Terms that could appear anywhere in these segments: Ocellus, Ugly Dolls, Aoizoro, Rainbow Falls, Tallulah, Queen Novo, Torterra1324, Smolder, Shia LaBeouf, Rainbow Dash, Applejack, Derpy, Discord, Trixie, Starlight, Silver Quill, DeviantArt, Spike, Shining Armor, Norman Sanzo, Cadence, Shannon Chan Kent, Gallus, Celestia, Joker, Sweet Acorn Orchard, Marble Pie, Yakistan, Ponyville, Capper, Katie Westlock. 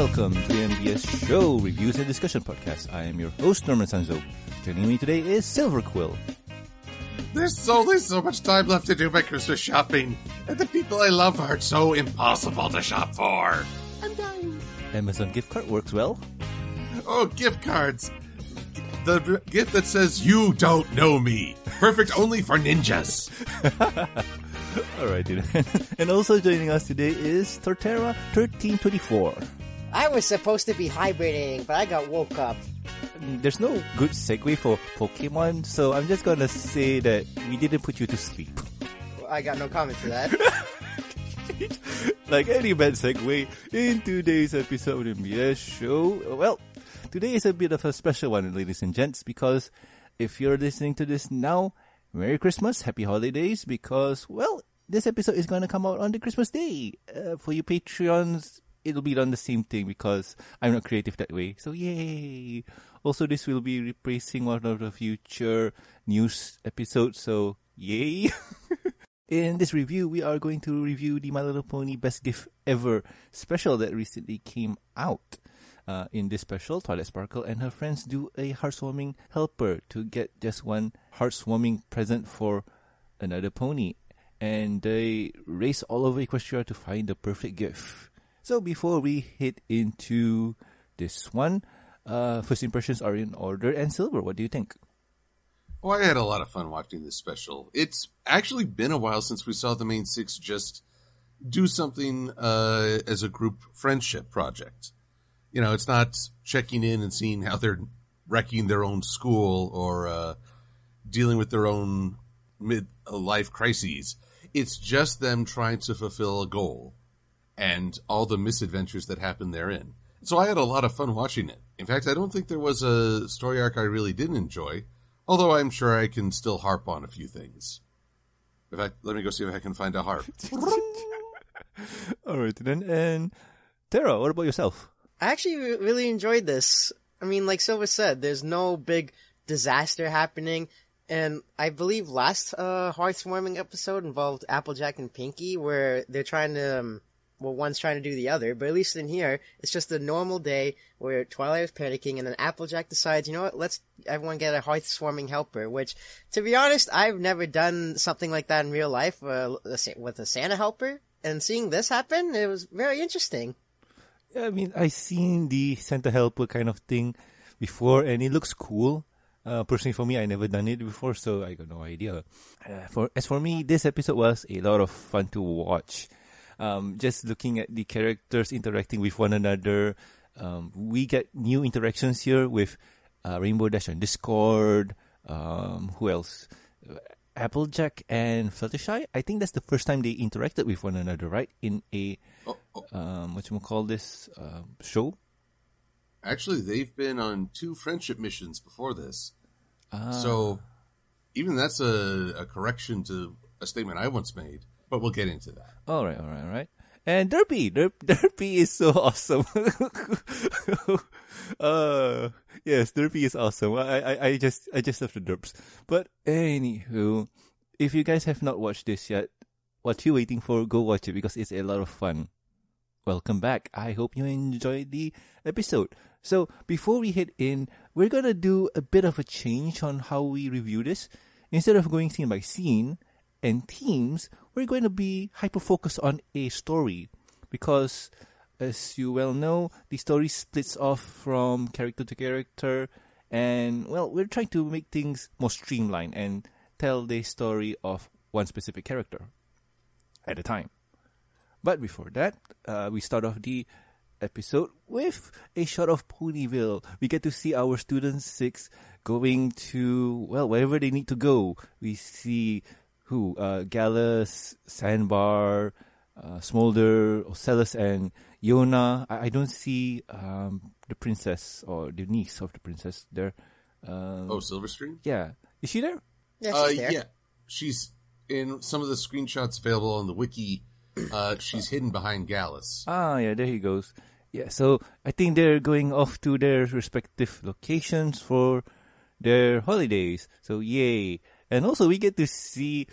welcome to the MBS Show Reviews and Discussion Podcast. I am your host, Norman Sanzo. Joining me today is Silver Quill. There's only so much time left to do my Christmas shopping, and the people I love are so impossible to shop for. I'm dying. Amazon gift card works well. Oh, gift cards. The gift that says, you don't know me. Perfect only for ninjas. Alright, dude. And also joining us today is Torterra1324. I was supposed to be hibernating, but I got woke up. There's no good segue for Pokemon, so I'm just gonna say that we didn't put you to sleep. Well, I got no comment for that. Like any bad segue, in today's episode of the MBS Show, well, today is a bit of a special one, ladies and gents, because if you're listening to this now, Merry Christmas, Happy Holidays, because, well, this episode is going to come out on the Christmas Day. For you Patreons, it'll be done the same thing because I'm not creative that way, so yay! Also, this will be replacing one of the future news episodes, so yay! In this review, we are going to review the My Little Pony Best Gift Ever special that recently came out. In this special, Twilight Sparkle and her friends do a heartwarming helper to get just one heartwarming present for another pony. And they race all over Equestria to find the perfect gift. So before we hit into this one, first impressions are in order. And Silver, what do you think? Oh, I had a lot of fun watching this special. It's actually been a while since we saw the main six just do something as a group friendship project. You know, it's not checking in and seeing how they're wrecking their own school or dealing with their own mid-life crises. It's just them trying to fulfill a goal and all the misadventures that happen therein. So I had a lot of fun watching it. In fact, I don't think there was a story arc I really didn't enjoy, although I'm sure I can still harp on a few things. In fact, let me go see if I can find a harp. All right, then. And Tara, what about yourself? I actually really enjoyed this. I mean, like Silva said, there's no big disaster happening. And I believe last Hearth's Warming episode involved Applejack and Pinkie, where they're trying to, well, one's trying to do the other. But at least in here, it's just a normal day where Twilight is panicking, and then Applejack decides, you know what, let's everyone get a Hearth's Warming helper. Which, to be honest, I've never done something like that in real life with a Santa helper. And seeing this happen, it was very interesting. I mean, I've seen the Santa helper kind of thing before, and it looks cool. Personally, for me, I never done it before, so I got no idea. As for me, this episode was a lot of fun to watch. Just looking at the characters interacting with one another, we get new interactions here with Rainbow Dash on Discord. Who else? Applejack and Fluttershy. I think that's the first time they interacted with one another, right? In a show? Actually, they've been on two friendship missions before this. So, even that's a correction to a statement I once made, but we'll get into that. All right. And Derpy! Derpy is so awesome. Yes, Derpy is awesome. I just love the derps. But anywho, if you guys have not watched this yet, what you waiting for? Go watch it because it's a lot of fun. Welcome back. I hope you enjoyed the episode. So before we head in, we're gonna do a bit of a change on how we review this. Instead of going scene by scene and themes, we're going to be hyper-focused on a story because, as you well know, the story splits off from character to character, and well, we're trying to make things more streamlined and tell the story of one specific character at a time. But before that, we start off the episode with a shot of Ponyville. We get to see our student six going to, well, wherever they need to go. We see who? Gallus, Sandbar, Smolder, Ocellus, and Yona. I don't see the princess or the niece of the princess there. Silverstream? Yeah. Is she there? Yeah, she's there. Yeah. She's in some of the screenshots available on the wiki. She's hidden behind Gallus. Ah, yeah, there he goes. Yeah, so I think they're going off to their respective locations for their holidays. So, yay. And also, we get to see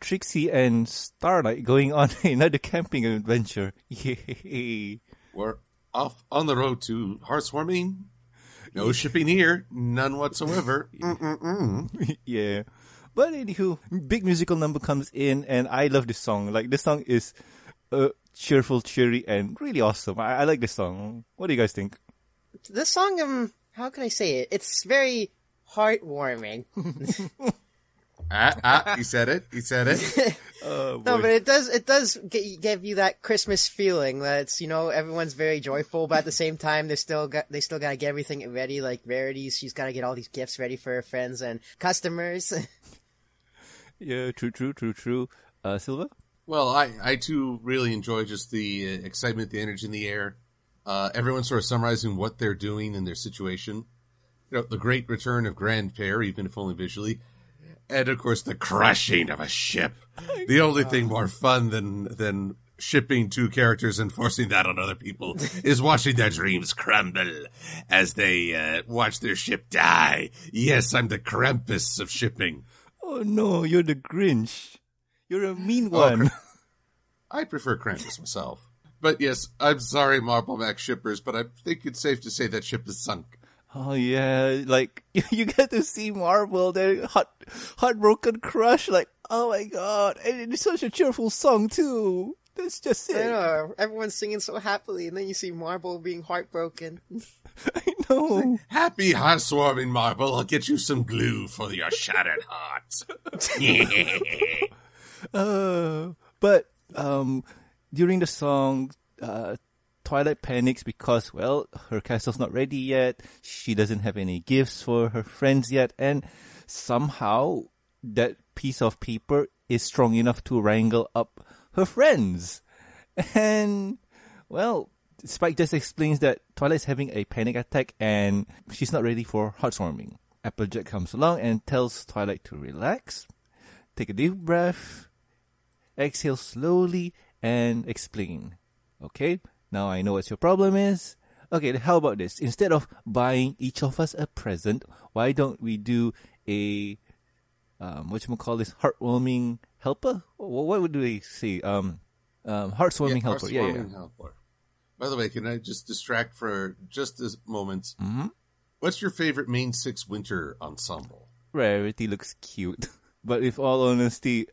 Trixie and Starlight going on another camping adventure. Yay. We're off on the road to Hearth's Warming. No shipping here, none whatsoever. Yeah. But anywho, big musical number comes in, and I love this song. Like, this song is cheerful, cheery, and really awesome. I like this song. What do you guys think? This song, how can I say it? It's very heartwarming. He said it. He said it. No, but it does give you that Christmas feeling. That's, you know, everyone's very joyful, but at the same time, they still got to get everything ready. Like Rarity, she's got to get all these gifts ready for her friends and customers. Yeah, true. Silver? Well, I too really enjoy just the excitement, the energy in the air. Everyone sort of summarizing what they're doing in their situation. You know, the great return of Grandpère, even if only visually. And, of course, the crashing of a ship. The only thing more fun than shipping two characters and forcing that on other people is watching their dreams crumble as they watch their ship die. Yes, I'm the Krampus of shipping. Oh, no, you're the Grinch. You're a mean one. I prefer Krampus myself. But, yes, I'm sorry, Marble Mac shippers, but I think it's safe to say that ship is sunk. Oh, yeah, like, you get to see Marble, their heartbroken crush, like, oh my god, and it's such a cheerful song, too. That's just it. I know, everyone's singing so happily, and then you see Marble being heartbroken. I know. Like, happy heartwarming, Marble, I'll get you some glue for your shattered heart. But during the song, Twilight panics because, well, her castle's not ready yet, she doesn't have any gifts for her friends yet, and somehow that piece of paper is strong enough to wrangle up her friends. And, well, Spike just explains that Twilight's having a panic attack and she's not ready for Heart's Warming. Applejack comes along and tells Twilight to relax, take a deep breath, exhale slowly, and explain. Okay? Now I know what your problem is. Okay, how about this? Instead of buying each of us a present, why don't we do a, whatchamacallit, heartwarming helper? What would they say? Heartwarming helper. Heartwarming helper. By the way, can I just distract for just a moment? Mm-hmm. What's your favorite Main 6 winter ensemble? Rarity looks cute. But if all honesty,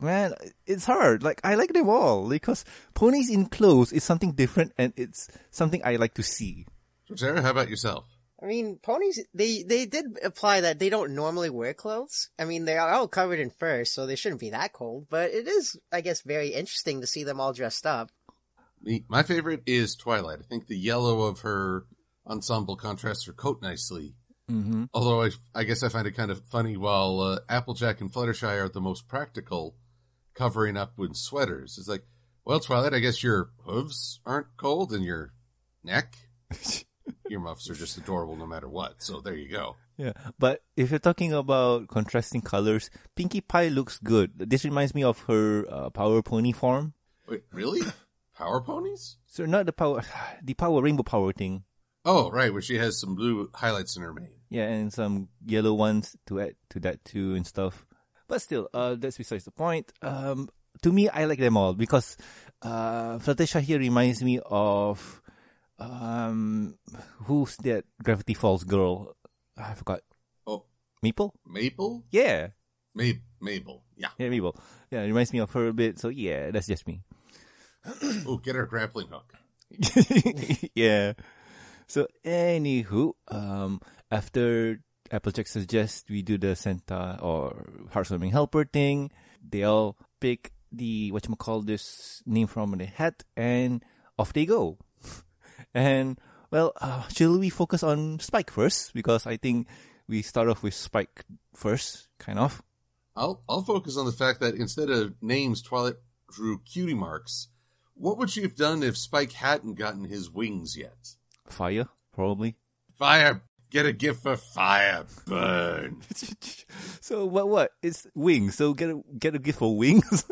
man, it's hard. Like, I like them all because ponies in clothes is something different and it's something I like to see. Sarah, how about yourself? I mean, ponies, they did apply that they don't normally wear clothes. I mean, they are all covered in fur, so they shouldn't be that cold. But it is, I guess, very interesting to see them all dressed up. My favorite is Twilight. I think the yellow of her ensemble contrasts her coat nicely. Mm-hmm. Although I guess I find it kind of funny while Applejack and Fluttershy are the most practical, covering up with sweaters. It's like, well, Twilight, I guess your hooves aren't cold and your neck. Earmuffs are just adorable no matter what, so there you go. Yeah, but if you're talking about contrasting colors, Pinkie Pie looks good. This reminds me of her Power Pony form. Wait, really? Power Ponies? So not the Rainbow Power thing. Oh, right, where she has some blue highlights in her mane. Yeah, and some yellow ones to add to that too and stuff. But still, that's besides the point. To me, I like them all because Fluttershy here reminds me of... who's that Gravity Falls girl? I forgot. Oh. Mabel? Mabel? Yeah. Mabel, yeah. Yeah, Mabel. Yeah, it reminds me of her a bit. So yeah, that's just me. Oh, get her grappling hook. Yeah. So, anywho, after Applejack suggests we do the Santa or Heartwarming helper thing, they all pick the, name from the hat, and off they go. And, well, shall we focus on Spike first? Because I think we start off with Spike first, kind of. I'll focus on the fact that instead of names, Twilight drew cutie marks. What would she have done if Spike hadn't gotten his wings yet? Fire, probably. Fire! Get a gift for fire! Burn! So, what? It's wings, so get a gift for wings?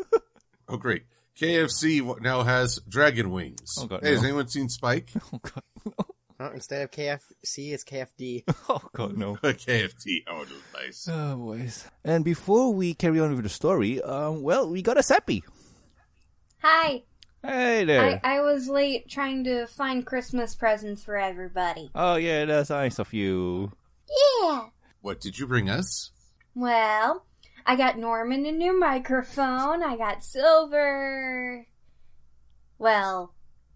Oh, great. KFC now has dragon wings. Oh, God, hey, no. Has anyone seen Spike? Oh, God, no. Instead of KFC, it's KFD. Oh, God, no. KFD. Oh, nice. Oh, boys. And before we carry on with the story, well, we got a Sappy. Hi. Hey there. I was late trying to find Christmas presents for everybody. Oh, yeah, that's nice of you. Yeah. What did you bring us? Well, I got Norman a new microphone. I got Silver. Well,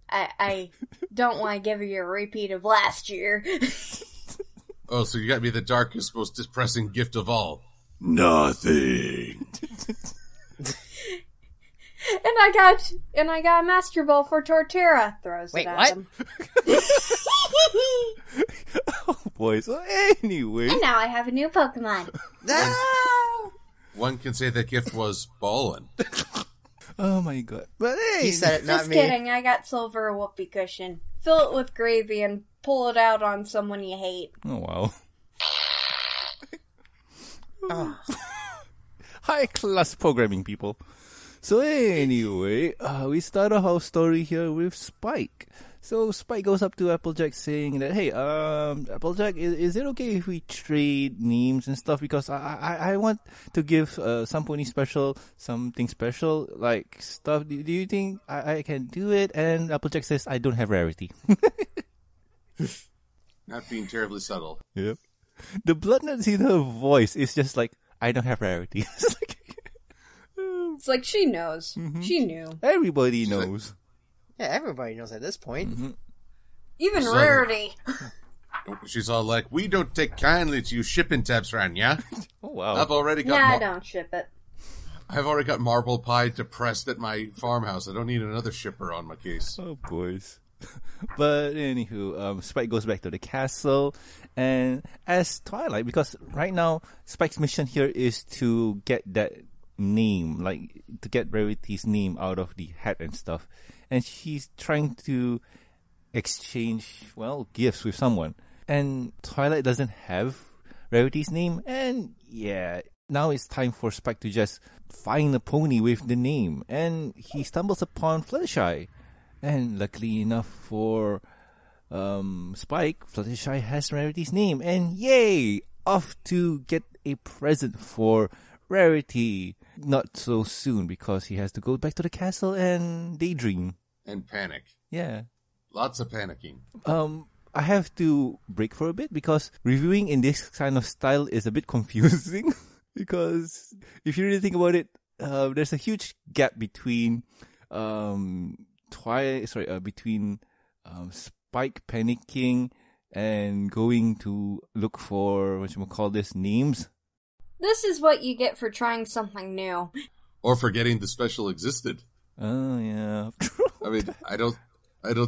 I don't want to give you a repeat of last year. Oh, so you got me the darkest, most depressing gift of all. Nothing. And I got a Master Ball for Torterra. Throws Wait, it at what? Him. Oh boy! So anyway, and now I have a new Pokemon. No. One can say that gift was ballin'. Oh my god! But hey, he said it, not me. Just kidding. I got Silver a whoopee cushion. Fill it with gravy and pull it out on someone you hate. Oh wow! Oh. High class programming people. So anyway, we start a whole story here with Spike. So Spike goes up to Applejack saying that, hey, Applejack, is it okay if we trade names and stuff? Because I want to give some pony special, something special, like stuff. Do you think I can do it? And Applejack says, I don't have Rarity. Not being terribly subtle. Yep. The bloodnuts in her voice is just like, I don't have Rarity. It's like, it's like she knows. Mm-hmm. She knew. Everybody knows. Yeah, everybody knows at this point. Mm-hmm. Even so, Rarity. She's all like, we don't take kindly to you shipping tabs around, yeah? Oh, wow. I've already got... Nah, I don't ship it. I've already got Marble Pie depressed at my farmhouse. I don't need another shipper on my case. Oh, boys. But anywho, Spike goes back to the castle, and as Twilight, because right now, Spike's mission here is to get that... name, like to get Rarity's name out of the hat and stuff, and she's trying to exchange gifts with someone, and Twilight doesn't have Rarity's name, and yeah, now it's time for Spike to just find a pony with the name, and he stumbles upon Fluttershy, and luckily enough for Spike, Fluttershy has Rarity's name, and yay, off to get a present for Rarity. Not so soon, because he has to go back to the castle and daydream. And panic. Yeah. Lots of panicking. I have to break for a bit, because reviewing in this kind of style is a bit confusing. Because if you really think about it, there's a huge gap between Spike panicking and going to look for, names. This is what you get for trying something new. Or forgetting the special existed. Oh yeah. I mean, I don't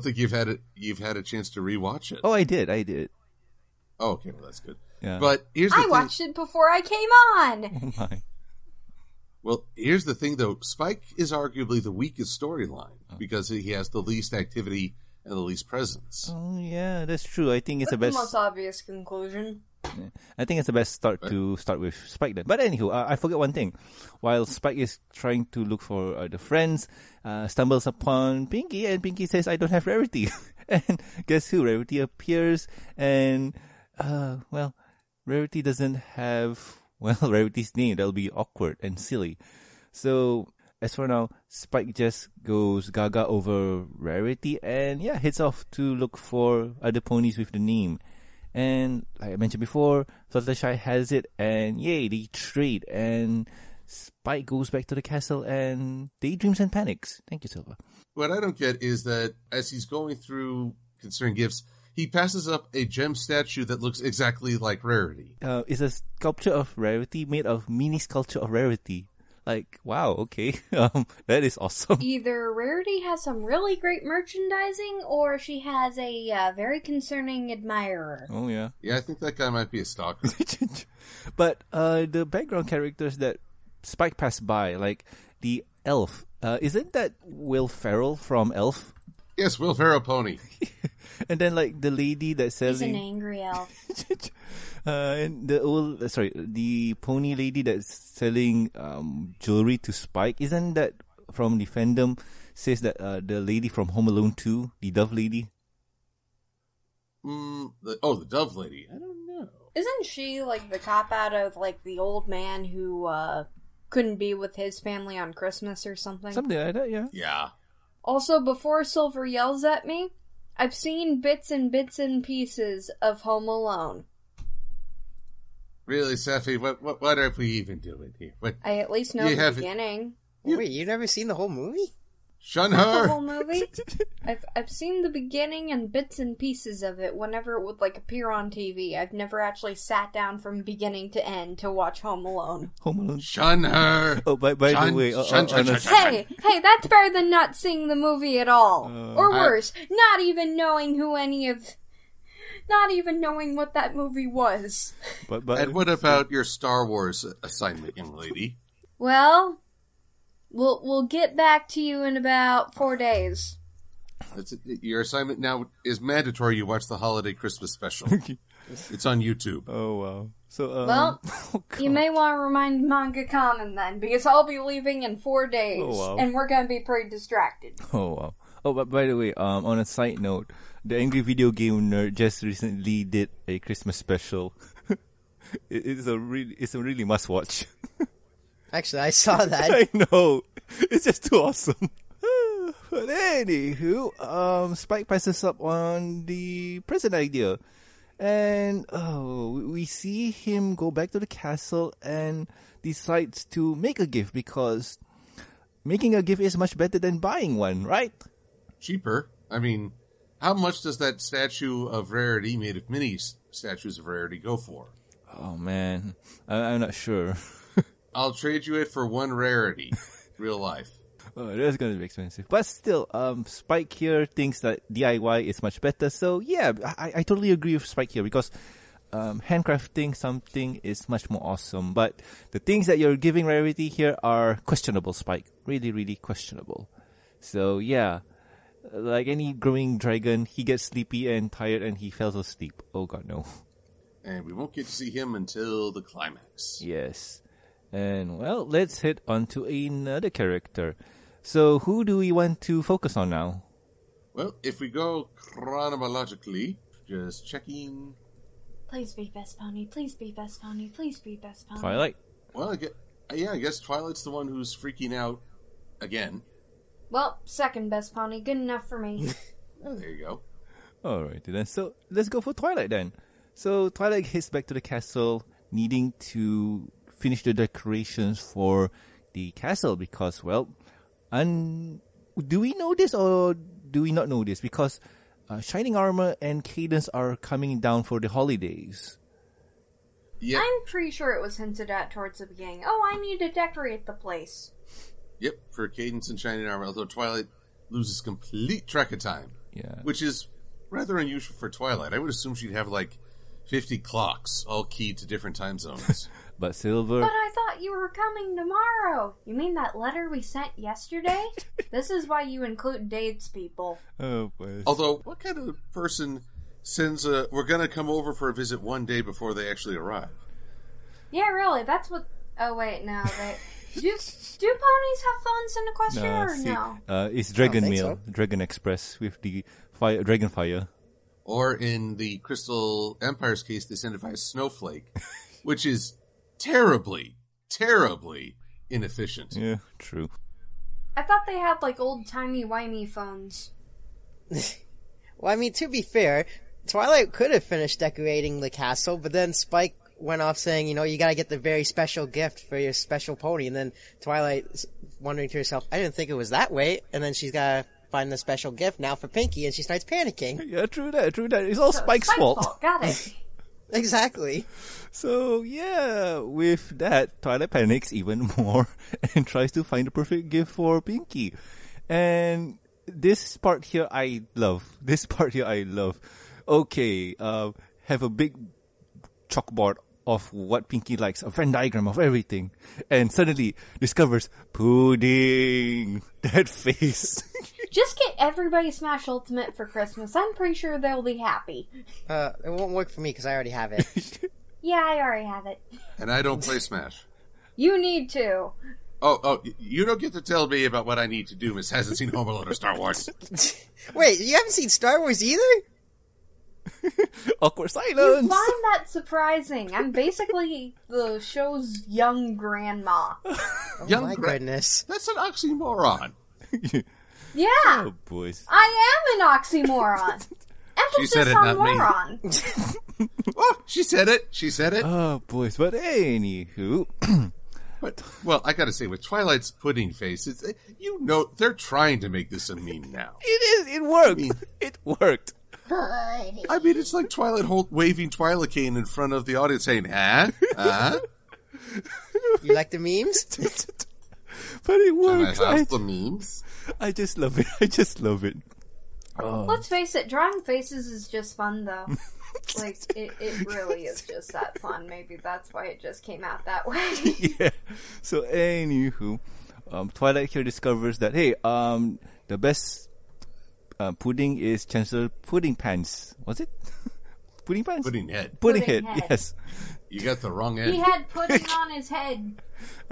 think you've had a chance to rewatch it. Oh, I did. Oh, okay, well that's good. Yeah. But watched it before I came on. Oh my. Well, here's the thing though, Spike is arguably the weakest storyline because he has the least activity and the least presence. Oh yeah, that's true. I think it's the most obvious conclusion. I think it's the best start to start with Spike then. But anywho, I forget one thing. While Spike is trying to look for the friends, stumbles upon Pinkie, and Pinkie says, I don't have Rarity. And guess who? Rarity appears, and, Rarity doesn't have, Rarity's name. That'll be awkward and silly. So, as for now, Spike just goes gaga over Rarity and, yeah, heads off to look for other ponies with the name. And like I mentioned before, Fluttershy has it, and yay, they trade. And Spike goes back to the castle and daydreams and panics. Thank you, Silva. What I don't get is that as he's going through considering gifts, he passes up a gem statue that looks exactly like Rarity. It's a sculpture of Rarity made of mini sculpture of Rarity. Like, wow, okay, that is awesome. Either Rarity has some really great merchandising, or she has a very concerning admirer. Oh, yeah. Yeah, I think that guy might be a stalker. But the background characters that Spike passed by, like the elf, isn't that Will Ferrell from Elf? Yes, Will Ferrell Pony. And then, like, the lady that sells... He's an angry elf. And the pony lady that's selling jewelry to Spike, isn't that from the fandom, says that the lady from Home Alone 2, the Dove Lady? The Dove Lady. I don't know. Isn't she, like, the cop-out of, like, the old man who couldn't be with his family on Christmas or something? Something like that, yeah. Yeah. Also, before Silver yells at me, I've seen bits and pieces of Home Alone. Really, Seffy, what are we even doing here? What, I at least know the beginning. Wait, you've never seen the whole movie? Shun her! The whole movie? I've seen the beginning and bits and pieces of it whenever it would, like, appear on TV. I've never actually sat down from beginning to end to watch Home Alone. Home Alone? Shun her! Oh, by the way... Hey, that's better than not seeing the movie at all. Or worse, not even knowing who any of... Not even knowing what that movie was. But and what about your Star Wars assignment, young lady? Well... We'll get back to you in about 4 days. Your assignment now is mandatory. You watch the holiday Christmas special. It's on YouTube. Oh, wow. So, you may want to remind Manga Common then, because I'll be leaving in 4 days, and we're going to be pretty distracted. Oh, wow. Oh, but by the way, on a side note, the Angry Video Game Nerd just recently did a Christmas special. It's a really must-watch. Actually, I saw that. I know. It's just too awesome. But anywho, Spike presses up on the present idea. And we see him go back to the castle and decides to make a gift because making a gift is much better than buying one, right? Cheaper. I mean, how much does that statue of Rarity made of mini statues of Rarity go for? Oh, man. I'm not sure. I'll trade you it for one Rarity. Real life. Oh, that's going to be expensive. But still, Spike here thinks that DIY is much better. So, yeah, I totally agree with Spike here because handcrafting something is much more awesome. But the things that you're giving Rarity here are questionable, Spike. Really, really questionable. So, yeah, like any growing dragon, he gets sleepy and tired and he falls asleep. Oh, God, no. And we won't get to see him until the climax. Yes. And, well, let's head on to another character. So, who do we want to focus on now? Well, if we go chronologically, just checking... Please be Best Pony, please be Best Pony, please be Best Pony. Twilight. Well, I guess Twilight's the one who's freaking out again. Well, second Best Pony, good enough for me. Well, there you go. Alrighty then, so let's go for Twilight then. So, Twilight heads back to the castle, needing to... finish the decorations for the castle because, well, do we know this or do we not know this? Because Shining Armor and Cadence are coming down for the holidays. Yep. I'm pretty sure it was hinted at towards the beginning. Oh, I need to decorate the place. Yep, for Cadence and Shining Armor, although Twilight loses complete track of time. Yeah. Which is rather unusual for Twilight. I would assume she'd have, 50 clocks, all keyed to different time zones. But Silver... But I thought you were coming tomorrow! You mean that letter we sent yesterday? This is why you include dates, people. Oh, boy. Although, what kind of person sends a... We're gonna come over for a visit one day before they actually arrive? Yeah, really, that's what... Oh, wait, no, they... Do ponies have phones in Equestria or no? It's Dragon Mail, so. Dragon Express, with the Dragon Fire. Or in the Crystal Empire's case, they send it via Snowflake, which is terribly, terribly inefficient. Yeah, true. I thought they had, old-timey-wimey phones. Well, I mean, to be fair, Twilight could have finished decorating the castle, but then Spike went off saying, you gotta get the very special gift for your special pony, and then Twilight's wondering to herself, I didn't think it was that way, and then she's gotta... find the special gift now for Pinkie, and she starts panicking. Yeah, true that. It's all Spike's fault. Got it. Exactly. So, yeah, with that, Twilight panics even more and tries to find the perfect gift for Pinkie. And this part here I love. Okay, have a big chalkboard of what Pinkie likes, a Venn diagram of everything, and suddenly discovers pudding. That face. Just get everybody Smash Ultimate for Christmas. I'm pretty sure they'll be happy. It won't work for me because I already have it. Yeah, I already have it. And I don't play Smash. You need to. Oh, you don't get to tell me about what I need to do, Miss hasn't seen Home Alone or Star Wars. Wait, you haven't seen Star Wars either? Awkward silence. You find that surprising. I'm basically the show's young grandma. Oh my goodness. That's an oxymoron. Yeah. Oh, boys. I am an oxymoron. Emphasis on moron. Oh, she said it. She said it. Oh, boys. But anywho. But, well, I gotta say, with Twilight's pudding face, it's, you know, they're trying to make this a meme now. It is. It worked. I mean, it worked. I mean, it's like Twilight Holt waving Twilicane in front of the audience saying, huh? Huh? You like the memes? But it works. I love the memes. I just love it. I just love it. Oh. Let's face it, drawing faces is just fun, though. Like, it really is just that fun. Maybe that's why it just came out that way. Yeah. So, anywho, Twilight here discovers that, hey, the best pudding is Chancellor Pudding Pants. Was it? Pudding Pants? Pudding Head. Pudding head, yes. You got the wrong end. He had pudding on his head.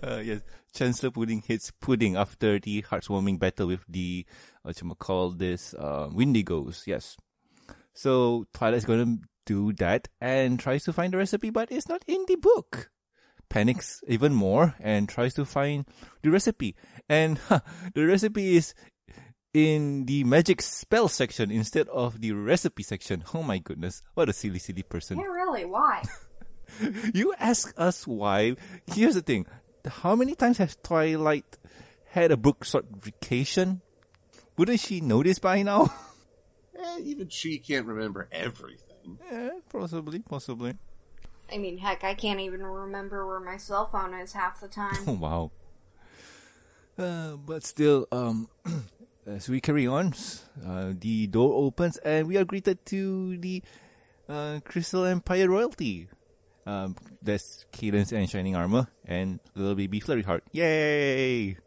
Yes. Chancellor Pudding hits Pudding after the Hearth's Warming battle with the, Windigos. Yes. So Twilight's gonna do that and tries to find the recipe, but it's not in the book. Panics even more and tries to find the recipe. And the recipe is in the magic spell section instead of the recipe section. Oh my goodness. What a silly, silly person. Yeah, really? Why? You ask us why. Here's the thing. How many times has Twilight had a book certification? Wouldn't she know this by now? Even she can't remember everything. Yeah, possibly. I mean, heck, I can't even remember where my cell phone is half the time. Oh, wow. But still, as we carry on, the door opens and we are greeted to the Crystal Empire royalty. That's Cadence and Shining Armor and little baby Fluttershy. Yay! It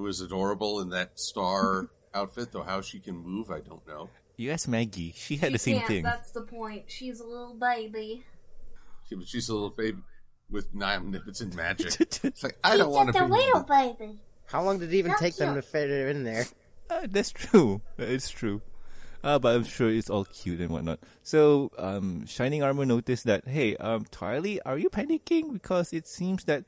was adorable in that star outfit, though how she can move, I don't know. You asked Maggie. She had the same thing. That's the point. She's a little baby. She's a little baby with omnipotent magic. It's like, I don't want to be a little baby. How long did it even take them to fit her in there? That's true. It's true. But I'm sure it's all cute and whatnot. So, Shining Armor noticed that, hey, Twilight, are you panicking? Because it seems that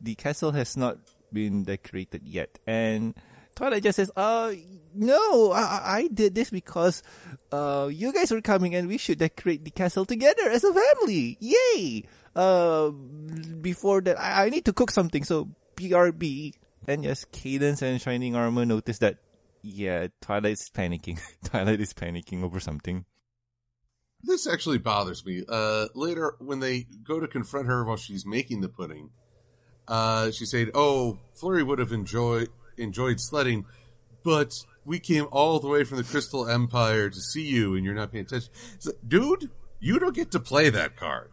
the castle has not been decorated yet. And Twilight just says, no, I did this because you guys were coming and we should decorate the castle together as a family. Yay! Before that, I need to cook something, so BRB. And yes, Cadence and Shining Armor noticed that, yeah, Twilight's panicking. Twilight is panicking over something. This actually bothers me. Later, when they go to confront her while she's making the pudding, she said, oh, Flurry would have enjoyed sledding, but we came all the way from the Crystal Empire to see you and you're not paying attention. Like, dude, you don't get to play that card.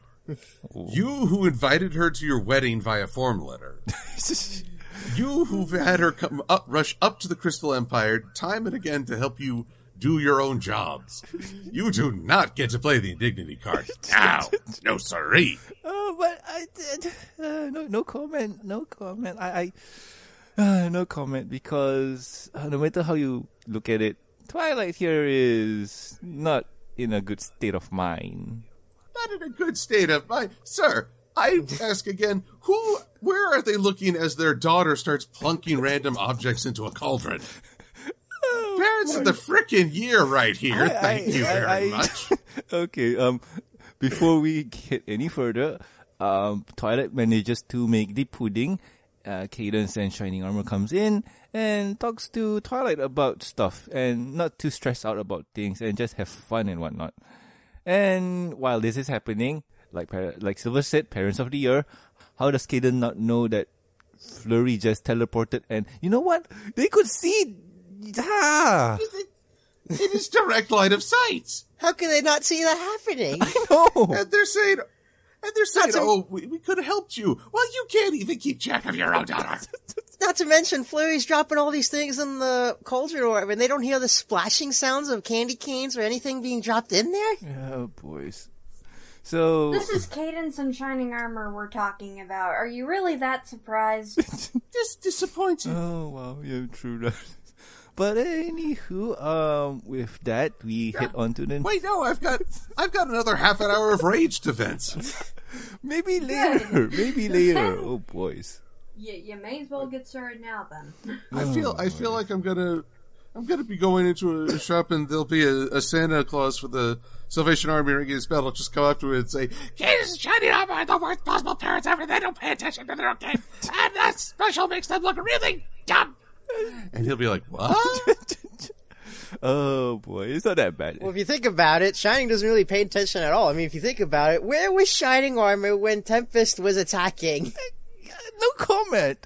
You who invited her to your wedding via form letter. You who had her rush up to the Crystal Empire time and again to help you do your own jobs. You do not get to play the indignity card now. No sorry. Oh, but I did. No comment. No comment, because no matter how you look at it, Twilight here is not in a good state of mind. Not in a good state of mind? Sir, I ask again, where are they looking as their daughter starts plunking random objects into a cauldron? Oh, parents of the frickin' year right here. Thank you very much. Okay, before we get any further, Twilight manages to make the pudding. Cadence and Shining Armor comes in and talks to Twilight about stuff and not to stress out about things and just have fun and whatnot. And while this is happening, like Silver said, parents of the year, how does Cadence not know that Flurry just teleported and you know what? They could see in his direct line of sight. How can they not see that happening? I know. And they're saying oh, we could have helped you. Well, you can't even keep track of your own daughter. Not to mention, Flurry's dropping all these things in the cauldron or whatever, and they don't hear the splashing sounds of candy canes or anything being dropped in there? Oh, boys. So... This is Cadence and Shining Armor we're talking about. Are you really that surprised? Just disappointed. Oh, wow. Yeah, true that. But anywho, with that we head on to the wait. No, I've got another half an hour of rage to vent. Maybe later. Oh boys. You may as well get started now then. I feel like I'm gonna I'm going to be going into a shop and there'll be a Santa Claus for the Salvation Army ringing his bell. I'll just come up to it and say, "Kids, Shining Armor, the worst possible parents ever. They don't pay attention to their own game. And that special makes them look really dumb." And he'll be like, "What?" Oh, boy. It's not that bad. Well, if you think about it, Shining doesn't really pay attention at all. I mean, if you think about it, where was Shining Armor when Tempest was attacking? No comment.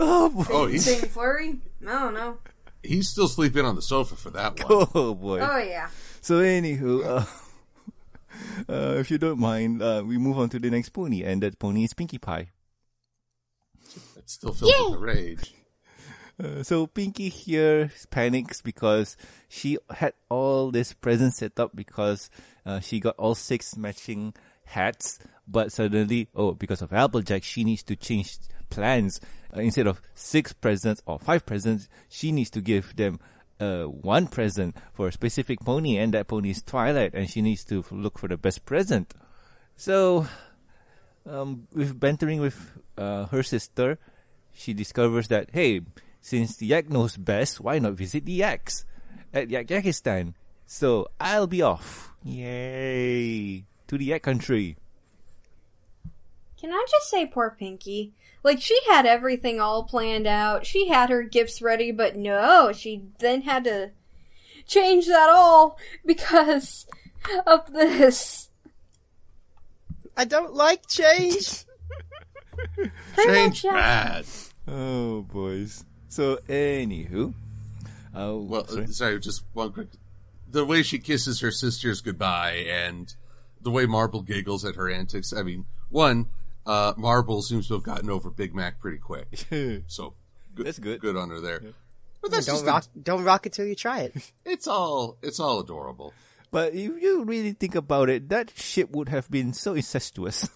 Oh, boy. Oh, he's... Sing Flurry? No, no. He's still sleeping on the sofa for that one. Oh, boy. Oh, yeah. So, anywho, if you don't mind, we move on to the next pony, and that pony is Pinkie Pie. It's still filled with the rage. So Pinkie here panics because she had all this presents set up because she got all 6 matching hats, but suddenly, because of Applejack, she needs to change plans. Instead of 6 presents or 5 presents, she needs to give them 1 present for a specific pony, and that pony is Twilight, and she needs to look for the best present. So, with bantering with her sister, she discovers that, hey, since the yak knows best, why not visit the yaks at Yakistan? So I'll be off. Yay! To the yak country. Can I just say, poor Pinkie? Like, she had everything all planned out. She had her gifts ready, but no, she then had to change that all because of this. I don't like change. Change bad. Oh, boys. So, anywho. Well, sorry, just one quick... The way she kisses her sisters goodbye and the way Marble giggles at her antics. I mean, one, Marble seems to have gotten over Big Mac pretty quick. So, good, that's good. Good on her there. Yeah. But that's don't rock it till you try it. It's all adorable. But if you really think about it, that ship would have been so incestuous.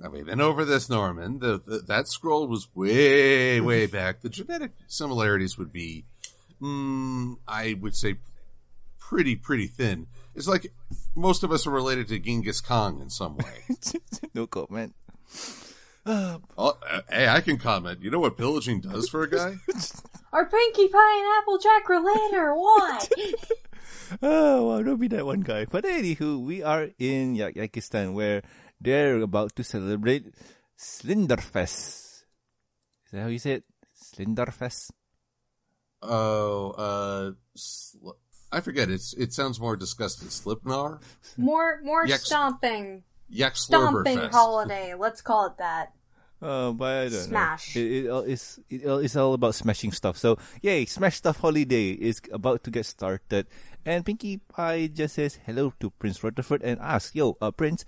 I mean, and over this, Norman, that scroll was way, way back. The genetic similarities would be, I would say, pretty, pretty thin. It's like most of us are related to Genghis Khan in some way. No comment. Hey, I can comment. You know what pillaging does for a guy? Are Pinkie Pie and Applejack related or what? Oh, well, don't be that one guy. But anywho, we are in Yakistan, where... they're about to celebrate Slenderfest. Is that how you say it? Slenderfest? Oh, I forget. It sounds more disgusting. Slipnar? More stomping. Stomping holiday. Let's call it that. But I don't Smash. Know. It's all about smashing stuff. So, yay, Smash Stuff Holiday is about to get started. And Pinkie Pie just says hello to Prince Rutherford and asks, "Yo, Prince,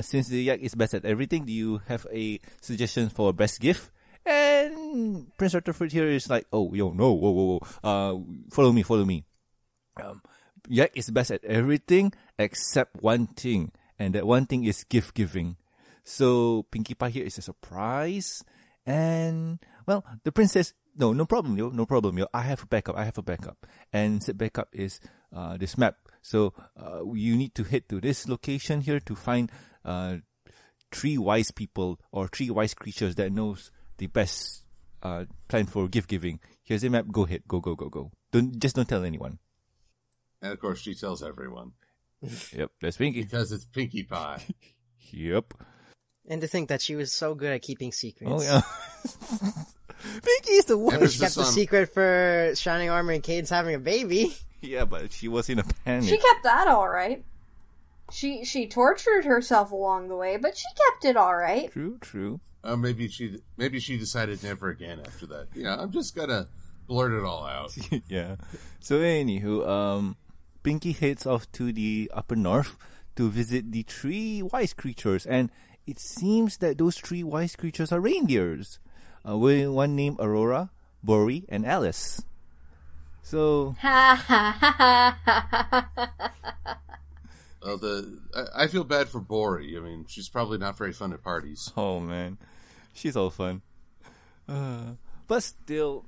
since the yak is best at everything, do you have a suggestion for best gift?" And Prince Rutherford here is like, "Oh, yo, no, whoa. Follow me. Yak is best at everything except one thing, and that one thing is gift giving." So Pinkie Pie here is a surprise, and well, the prince says, "No problem, yo. I have a backup." And the backup is this map. So you need to head to this location here to find 3 wise people or 3 wise creatures that knows the best plan for gift giving. Here's the map. Go ahead. Go. Don't tell anyone. And of course, she tells everyone. Yep, that's Pinkie. Because it's Pinkie Pie. Yep. And to think that she was so good at keeping secrets. Oh, yeah. Pinkie's the one who kept the secret for Shining Armor and Cadence having a baby. Yeah, but she was in a panic. She kept that all right. She tortured herself along the way, but she kept it all right. True. Maybe she decided never again after that. Yeah, I'm just gonna blurt it all out. Yeah. So anywho, Pinkie heads off to the upper north to visit the 3 wise creatures, and it seems that those 3 wise creatures are reindeers. One named Aurora, Bori, and Alice. So, I feel bad for Bori. I mean, she's probably not very fun at parties. Oh man, she's all fun, but still,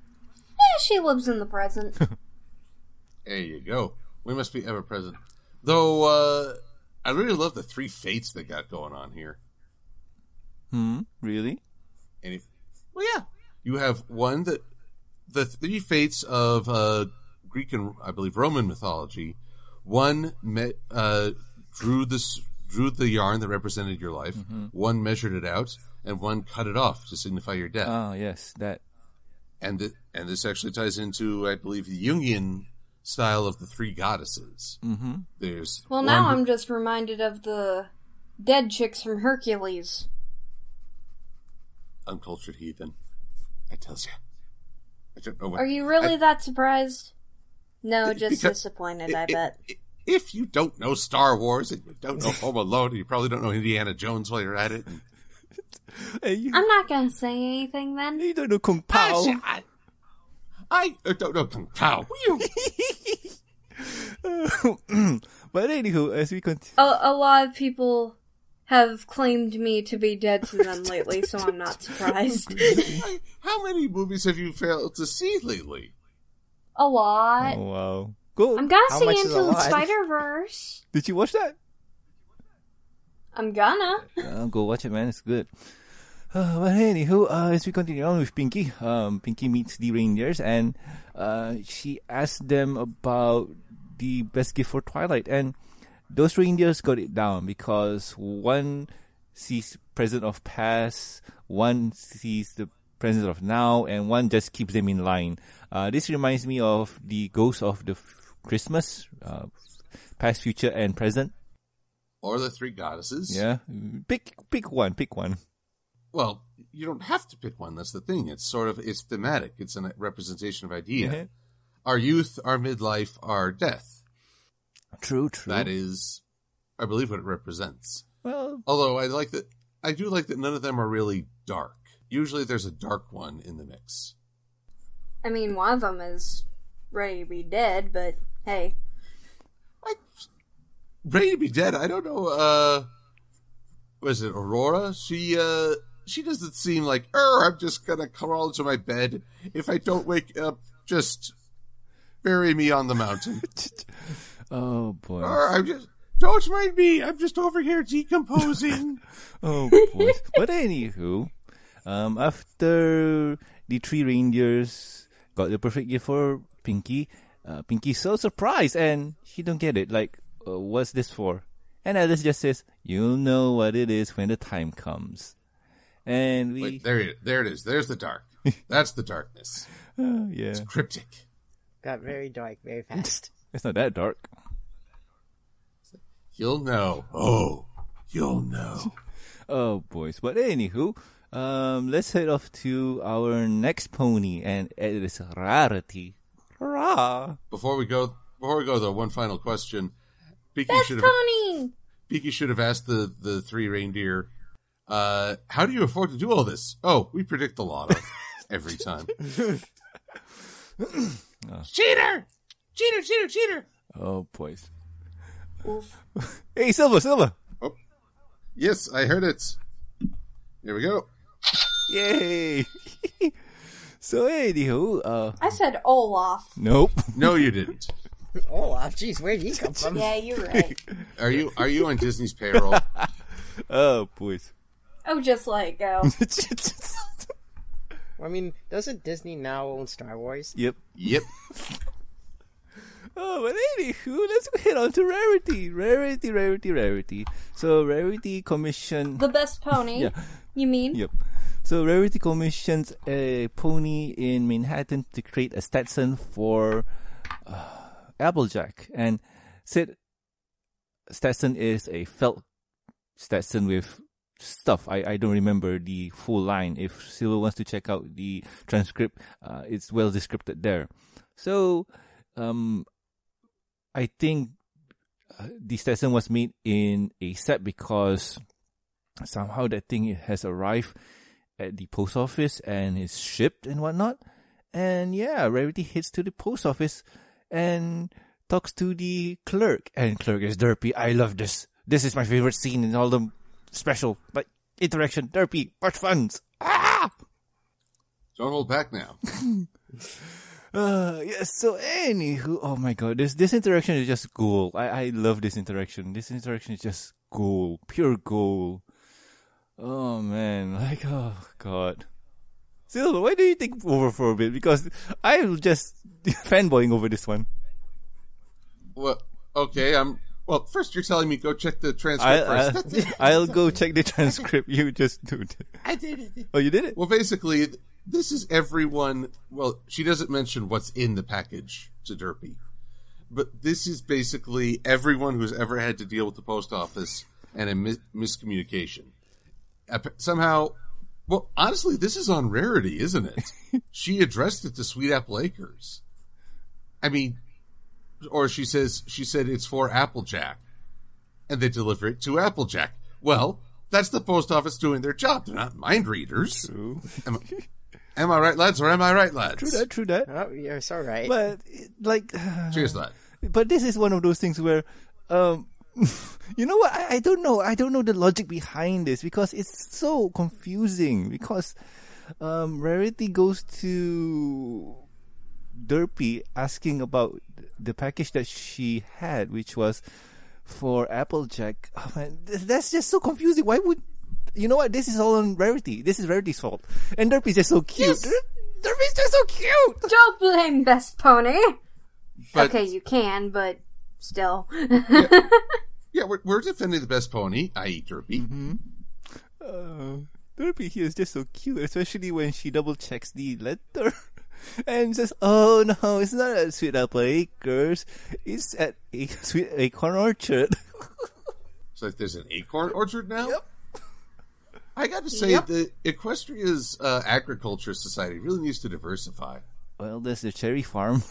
yeah, she lives in the present. There you go. We must be ever present. Though, I really love the 3 fates they got going on here. Really? Well, yeah. You have one that the 3 fates of Greek and I believe Roman mythology, one drew the yarn that represented your life, one measured it out, and one cut it off to signify your death. Oh, yes, that. And this actually ties into, I believe, the Jungian style of the three goddesses. Mm-hmm. There's well, now I'm just reminded of the dead chicks from Hercules. Uncultured heathen. I tells you. I don't know what, are you really that surprised? No, just disappointed, I bet. If you don't know Star Wars and you don't know Home Alone, you probably don't know Indiana Jones while you're at it. I'm not going to say anything then. You don't know Kung Pao. I don't know Kung Pao. But anywho, as we continue. A lot of people have claimed me to be dead to them lately, so I'm not surprised. How many movies have you failed to see lately? A lot. Oh, wow. Cool. I'm gonna see Into the Spider-Verse. Did you watch that? I'm gonna. Go watch it, man. It's good. But anywho, as we continue on with Pinkie, Pinkie meets the reindeers, and she asks them about the best gift for Twilight, and those reindeers got it down because one sees present of past, one sees the present of now, and one just keeps them in line. This reminds me of the ghosts of the Christmas, past, future, and present. Or the three goddesses. Yeah. Pick one. Well, you don't have to pick one. That's the thing. It's thematic. It's a representation of idea. Mm-hmm. Our youth, our midlife, our death. True. That is, I believe, what it represents. Well, although I do like that none of them are really dark. Usually there's a dark one in the mix. I mean, one of them is ready to be dead, but hey. Ready to be dead? I don't know. Was it Aurora? She doesn't seem like, I'm just going to crawl into my bed. If I don't wake up, just bury me on the mountain. Oh, boy. Don't mind me. I'm just over here decomposing. Oh, boy. But anywho, after the three reindeers got the perfect gift for Pinkie, Pinkie's so surprised, and she don't get it. Like, what's this for? And Alice just says, you'll know what it is when the time comes. And we... Wait, there it is. There's the dark. That's the darkness. Oh, yeah. It's cryptic. Got very dark very fast. It's not that dark. You'll know. Oh, you'll know. Oh, boys. But anywho, let's head off to our next pony, and it is Rarity. Hurrah! Before we go, though, one final question. Pinkie should have asked the three reindeer, how do you afford to do all this? Oh, we predict the lotto every time. Cheater! Cheater, cheater, cheater! Oh, boys. Hey, Silver! Oh. Yes, I heard it. Here we go. Yay! So, anywho... I said Olaf. Nope. No, you didn't. Olaf, jeez, where'd he come from? Yeah, you're right. Are you on Disney's payroll? Oh, boys. Oh, just let it go. I mean, doesn't Disney now own Star Wars? Yep. Oh, but anywho, let's head on to Rarity. Rarity. So, Rarity commissioned... The best pony, yeah. You mean? Yep. So, Rarity commissions a pony in Manhattan to create a Stetson for... Applejack, and said Stetson is a felt Stetson with stuff. I don't remember the full line. If Silver wants to check out the transcript, it's well described there. So, I think the Stetson was made in a set because somehow that thing has arrived at the post office and is shipped and whatnot. And yeah, Rarity heads to the post office and talks to the clerk. And clerk is Derpy. I love this. This is my favorite scene in all the special interaction. Derpy, much fun. Ah! Don't hold back now. Yes. So anywho, oh my god, this interaction is just cool. I love this interaction. This interaction is just cool, pure gold. Oh man, like oh god. Still, why do you take over for a bit? Because I'm just fanboying over this one. Well, okay, well, first you're telling me go check the transcript first. I'll go check the transcript. You just do it. I did it. Oh, you did it? Well, basically, this is everyone... Well, she doesn't mention what's in the package to Derpy. But this is basically everyone who's ever had to deal with the post office and a miscommunication. Somehow... Well, honestly, this is on Rarity, isn't it? She addressed it to Sweet Apple Acres. I mean... Or she said it's for Applejack, and they deliver it to Applejack. Well, that's the post office doing their job. They're not mind readers. True. Am I right, lads? Or am I right, lads? True that. True that. Oh, yeah, it's all right. But like, cheers, lad. But this is one of those things where, you know what? I don't know. I don't know the logic behind this because it's so confusing. Because Rarity goes to Derpy asking about the package that she had, which was for Applejack. Oh man, that's just so confusing. Why would you know what? This is all on Rarity. This is Rarity's fault. And Derpy's just so cute. Yes. Derpy's just so cute. Don't blame Best Pony. But, okay, you can, but still. Yeah, we're defending the Best Pony, i.e., Derpy. Mm-hmm. Derpy here is just so cute, especially when she double checks the letter. And says, oh no, it's not at Sweet Apple Acres. It's at Sweet Acorn Orchard. So there's an Acorn Orchard now? Yep. I got to say, the Equestria's Agriculture Society really needs to diversify. Well, there's the cherry farm.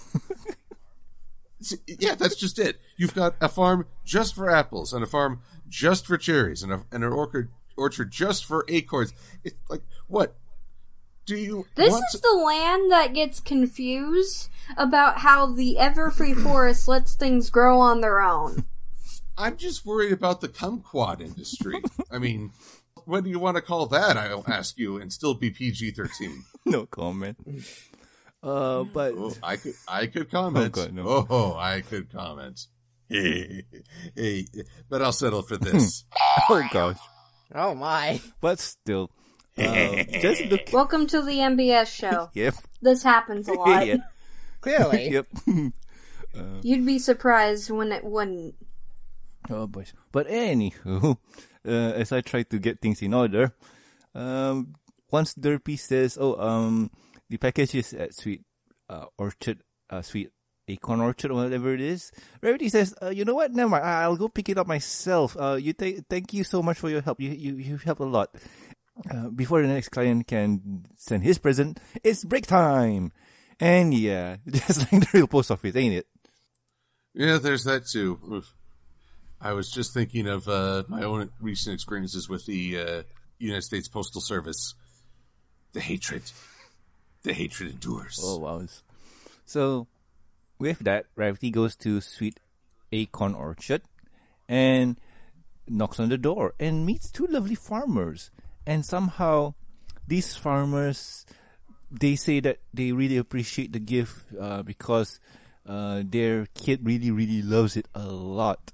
Yeah, that's just it. You've got a farm just for apples, and a farm just for cherries, and an orchard just for acorns. It's like, what? This is the land that gets confused about how the Everfree Forest lets things grow on their own. I'm just worried about the kumquat industry. I mean, what do you want to call that, I'll ask you, and still be PG-13? No comment. But oh, I could comment. Oh, God, no. Oh, I could comment. Hey, but I'll settle for this. Oh, gosh. Oh, my. But still... welcome to the MBS show. Yep. This happens a lot. Yep. Clearly. Yep. You'd be surprised when it wouldn't. Oh, boy. But anywho, as I try to get things in order, once Derpy says, the package is at Sweet Acorn Orchard or whatever it is, Rarity says, you know what, never mind, I'll go pick it up myself. Thank you so much for your help. You helped a lot. Before the next client can send his present, it's break time. And yeah, just like the real post office, ain't it? Yeah, there's that too. Oof. I was just thinking of my own recent experiences with the United States Postal Service. The hatred endures. Oh, wow. So, with that, Rarity goes to Sweet Acorn Orchard and knocks on the door and meets two lovely farmers. And somehow, these farmers, they say that they really appreciate the gift because their kid really, really loves it a lot.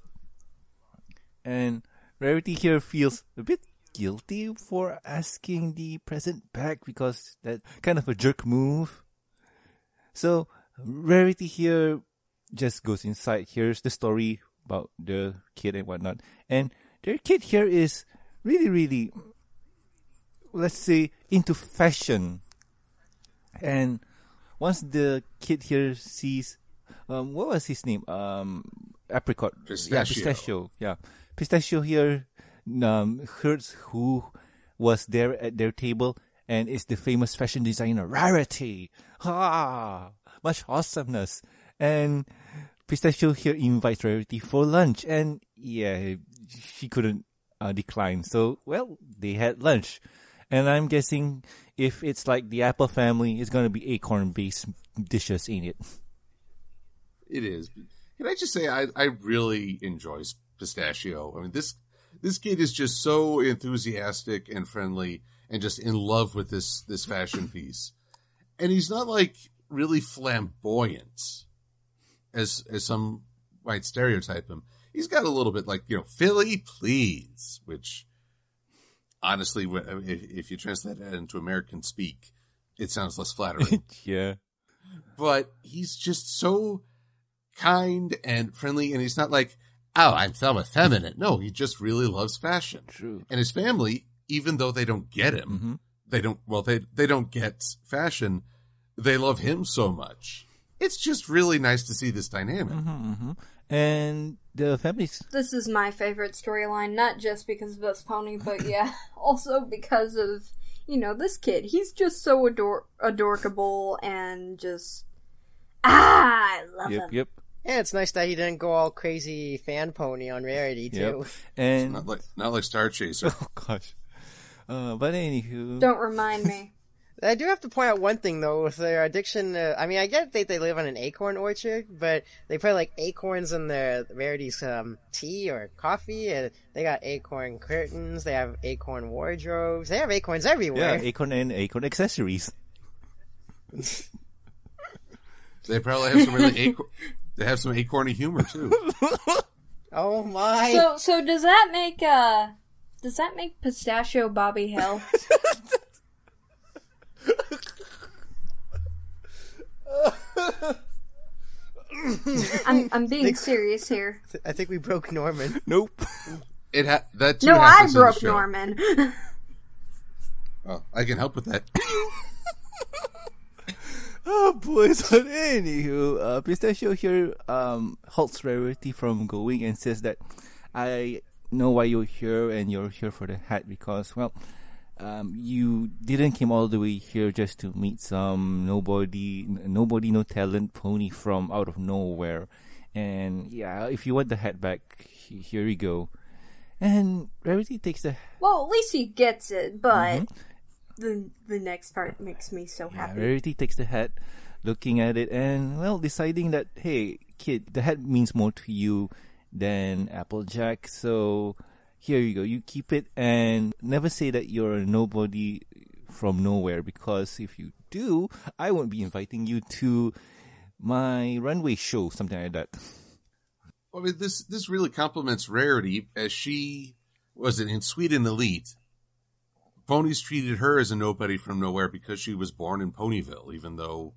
And Rarity here feels a bit guilty for asking the present back because that's kind of a jerk move. So, Rarity here just goes inside. Here's the story about the kid and whatnot. And their kid here is really, really... let's say, into fashion. And once the kid here sees, what was his name? Apricot. Pistachio. Yeah. Pistachio here hears who was there at their table and is the famous fashion designer, Rarity. Ah, much awesomeness. And Pistachio here invites Rarity for lunch. And yeah, she couldn't decline. So, well, they had lunch. And I'm guessing if it's like the Apple family, it's going to be acorn-based dishes, ain't it? It is. Can I just say, I really enjoy Pistachio. I mean, this kid is just so enthusiastic and friendly and just in love with this fashion piece. And he's not, like, really flamboyant, as some might stereotype him. He's got a little bit like, Philly Please, which... Honestly, if you translate that into American speak, it sounds less flattering. Yeah. But he's just so kind and friendly, and he's not like, oh, I'm effeminate. No, he just really loves fashion. True. And his family, even though they don't get him, mm-hmm. they don't get fashion, they love him so much. It's just really nice to see this dynamic. Mm-hmm, mm-hmm. And the families. This is my favorite storyline, not just because of this pony, but yeah, also because of, you know, this kid. He's just so adorkable and just, I love him. Yep. Yeah, it's nice that he didn't go all crazy fan pony on Rarity, too. Yep. And it's not like Star Chaser. Oh, gosh. But anywho. Don't remind me. I do have to point out one thing, though, with their addiction. I mean, I get that they live on an acorn orchard, but they put, like, acorns in their Rarity's tea or coffee, and they got acorn curtains, they have acorn wardrobes, they have acorns everywhere. Yeah, acorn and acorn accessories. They probably have some really they have some acorny humor, too. Oh, my. So does that make Pistachio Bobby Hell? I'm being serious here. I think we broke Norman. Nope. I broke Norman. Oh, I can help with that. Oh, boys. So anywho, Pistachio here halts Rarity from going and says that I know why you're here, and you're here for the hat because, well, you didn't came all the way here just to meet some no talent pony from out of nowhere. And yeah, if you want the hat back, here you go. And Rarity takes the... Well, at least he gets it, but the next part makes me so happy. Rarity takes the hat, looking at it, and, well, deciding that, hey, kid, the hat means more to you than Applejack, so... Here you go, you keep it, and never say that you're a nobody from nowhere, because if you do, I won't be inviting you to my runway show, something like that. Well, I mean, this really compliments Rarity, as she was in Sweden Elite. Ponies treated her as a nobody from nowhere because she was born in Ponyville, even though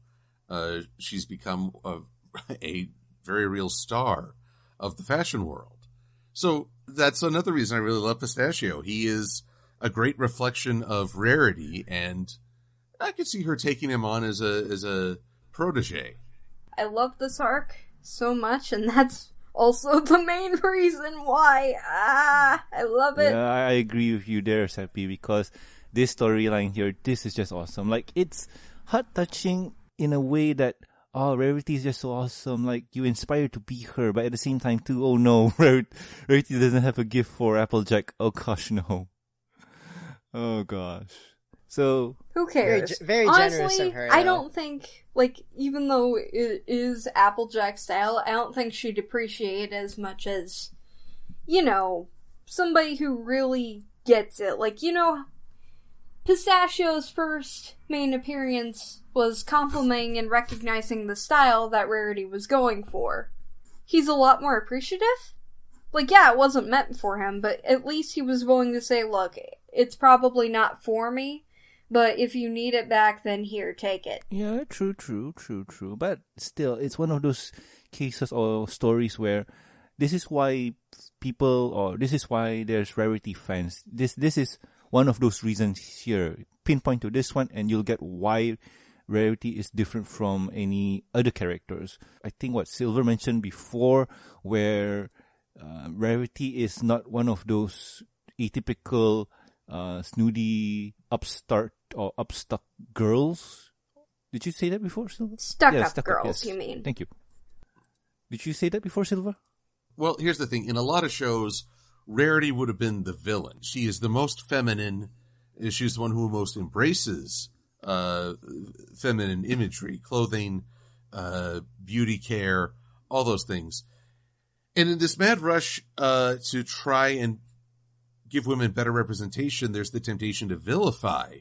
she's become a very real star of the fashion world. So that's another reason I really love Pistachio. He is a great reflection of Rarity, and I could see her taking him on as a protege. I love this arc so much, and that's also the main reason why. I love it. Yeah, I agree with you there, Seppi, because this storyline here, this is just awesome. Like, it's heart-touching in a way that... Oh, Rarity is just so awesome. Like, you inspire to be her, but at the same time, too, oh no, Rarity doesn't have a gift for Applejack. Oh gosh, no. Oh gosh. So... Who cares? Very generous of her. Honestly, I don't think, like, even though it is Applejack style, I don't think she'd appreciate it as much as, you know, somebody who really gets it. Like, you know, Pistachio's first main appearance... was complimenting and recognizing the style that Rarity was going for. He's a lot more appreciative. Like, yeah, it wasn't meant for him, but at least he was willing to say, look, it's probably not for me, but if you need it back, then here, take it. Yeah, true. But still, it's one of those cases or stories where this is why people, or this is why there's Rarity fans. This is one of those reasons here. Pinpoint to this one, and you'll get why Rarity is different from any other characters. I think what Silver mentioned before, where Rarity is not one of those atypical snooty upstart or upstuck girls. Did you say that before, Silver? Stuck-up girls, yes. You mean. Thank you. Did you say that before, Silver? Well, here's the thing. In a lot of shows, Rarity would have been the villain. She is the most feminine. She's the one who most embraces feminine imagery, clothing, beauty care, all those things. And in this mad rush to try and give women better representation, there's the temptation to vilify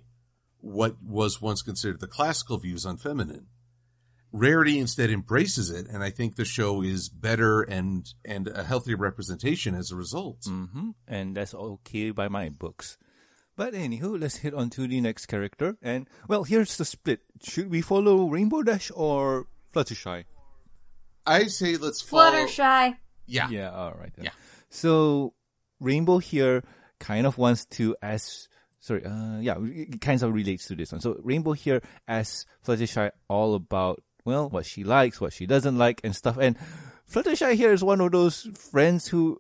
what was once considered the classical views on feminine. Rarity instead embraces it, and I think the show is better and a healthier representation as a result. Mm-hmm. And that's okay by my books. But anywho, let's hit on to the next character. And, well, here's the split. Should we follow Rainbow Dash or Fluttershy? I say let's follow... Fluttershy! Yeah. Yeah, alright then. Yeah. So, Rainbow here kind of wants to ask... Sorry, yeah, it kind of relates to this one. So, Rainbow here asks Fluttershy all about, well, what she likes, what she doesn't like, and stuff. And Fluttershy here is one of those friends who...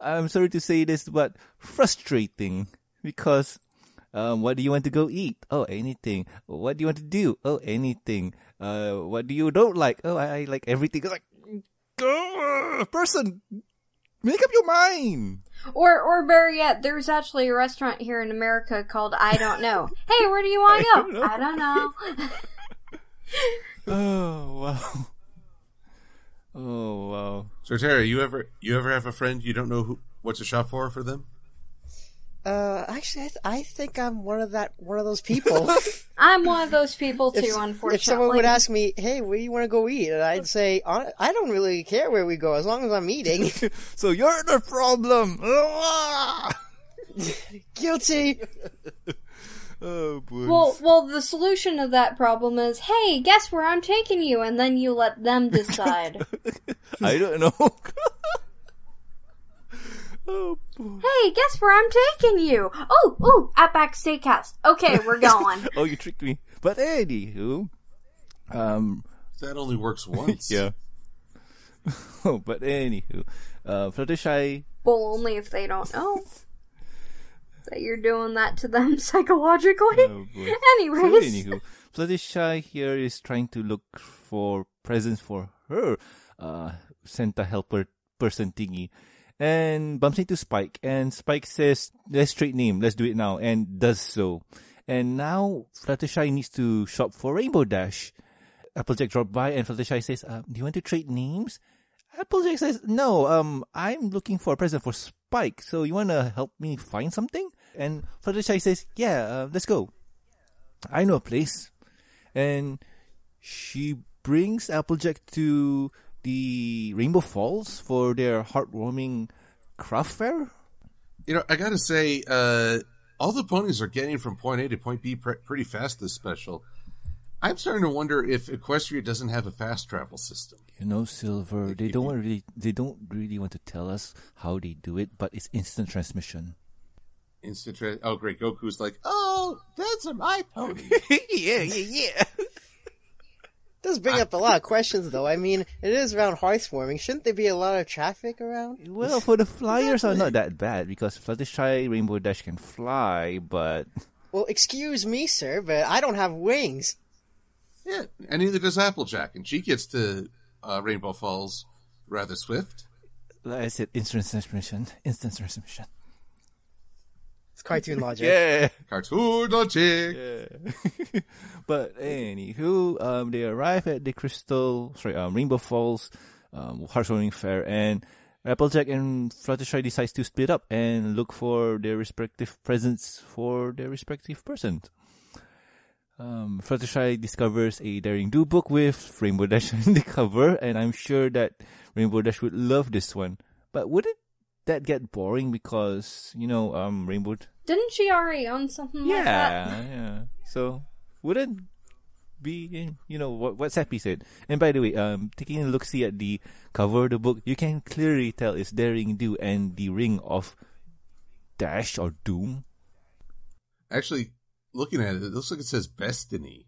I'm sorry to say this, but frustrating because what do you want to go eat? Oh, anything. What do you want to do? Oh, anything. What do you don't like? Oh, I like everything. It's like, person, make up your mind. Or better yet, there's actually a restaurant here in America called I Don't Know. Hey, where do you want to go? I don't know. Oh, wow. Oh wow! So Tara, you ever have a friend you don't know what to shop for them? Actually, I think I'm one of those people. I'm one of those people too, unfortunately. If someone would ask me, "Hey, where do you want to go eat?" and I'd say, "I don't really care where we go as long as I'm eating." So you're the problem. Guilty. Oh, boy. Well, the solution to that problem is, hey, guess where I'm taking you, and then you let them decide. I don't know. Oh, boy. Hey, guess where I'm taking you? Oh, Outback Steakhouse. Okay, we're going. Oh, you tricked me. But anywho, that only works once. Yeah. Oh, but anywho, Fluttershy. Well, only if they don't know. That you're doing that to them psychologically. Oh, anyways. So, anywho, Fluttershy here is trying to look for presents for her Santa helper person thingy. And bumps into Spike. And Spike says, let's trade name. Let's do it now. And does so. And now Fluttershy needs to shop for Rainbow Dash. Applejack dropped by and Fluttershy says, do you want to trade names? Applejack says, no, I'm looking for a present for Spike, so you want to help me find something? And Fluttershy says, yeah, let's go. I know a place. And she brings Applejack to the Rainbow Falls for their heartwarming craft fair. You know, I gotta say, all the ponies are getting from point A to point B pretty fast this special. I'm starting to wonder if Equestria doesn't have a fast travel system. You know, Silver, they don't really want to tell us how they do it, but it's instant transmission. Oh, great. Goku's like, oh, that's my pony. Yeah. Does bring up a lot of questions, though. I mean, it is around Hearth's Warming. Shouldn't there be a lot of traffic around? Well, for the flyers are not that bad, because Fluttershy, Rainbow Dash can fly, but... Well, excuse me, sir, but I don't have wings. Yeah, and neither does Applejack, and she gets to Rainbow Falls rather swift. Like I said, instant transmission. It's cartoon logic. Yeah, cartoon logic. Yeah. But anywho, they arrive at the Rainbow Falls, Hearthwarming Fair, and Applejack and Fluttershy decides to split up and look for their respective presents for their respective person. Fluttershy discovers a Daring Do book with Rainbow Dash on the cover, and I'm sure that Rainbow Dash would love this one. But wouldn't that get boring because, you know, Rainbow... Didn't she already own something like that? Yeah. So, wouldn't be, you know, what Sappy said. And by the way, taking a look-see at the cover of the book, you can clearly tell it's Daring Do and the Ring of Dash or Doom. Actually... Looking at it, it looks like it says Bestiny.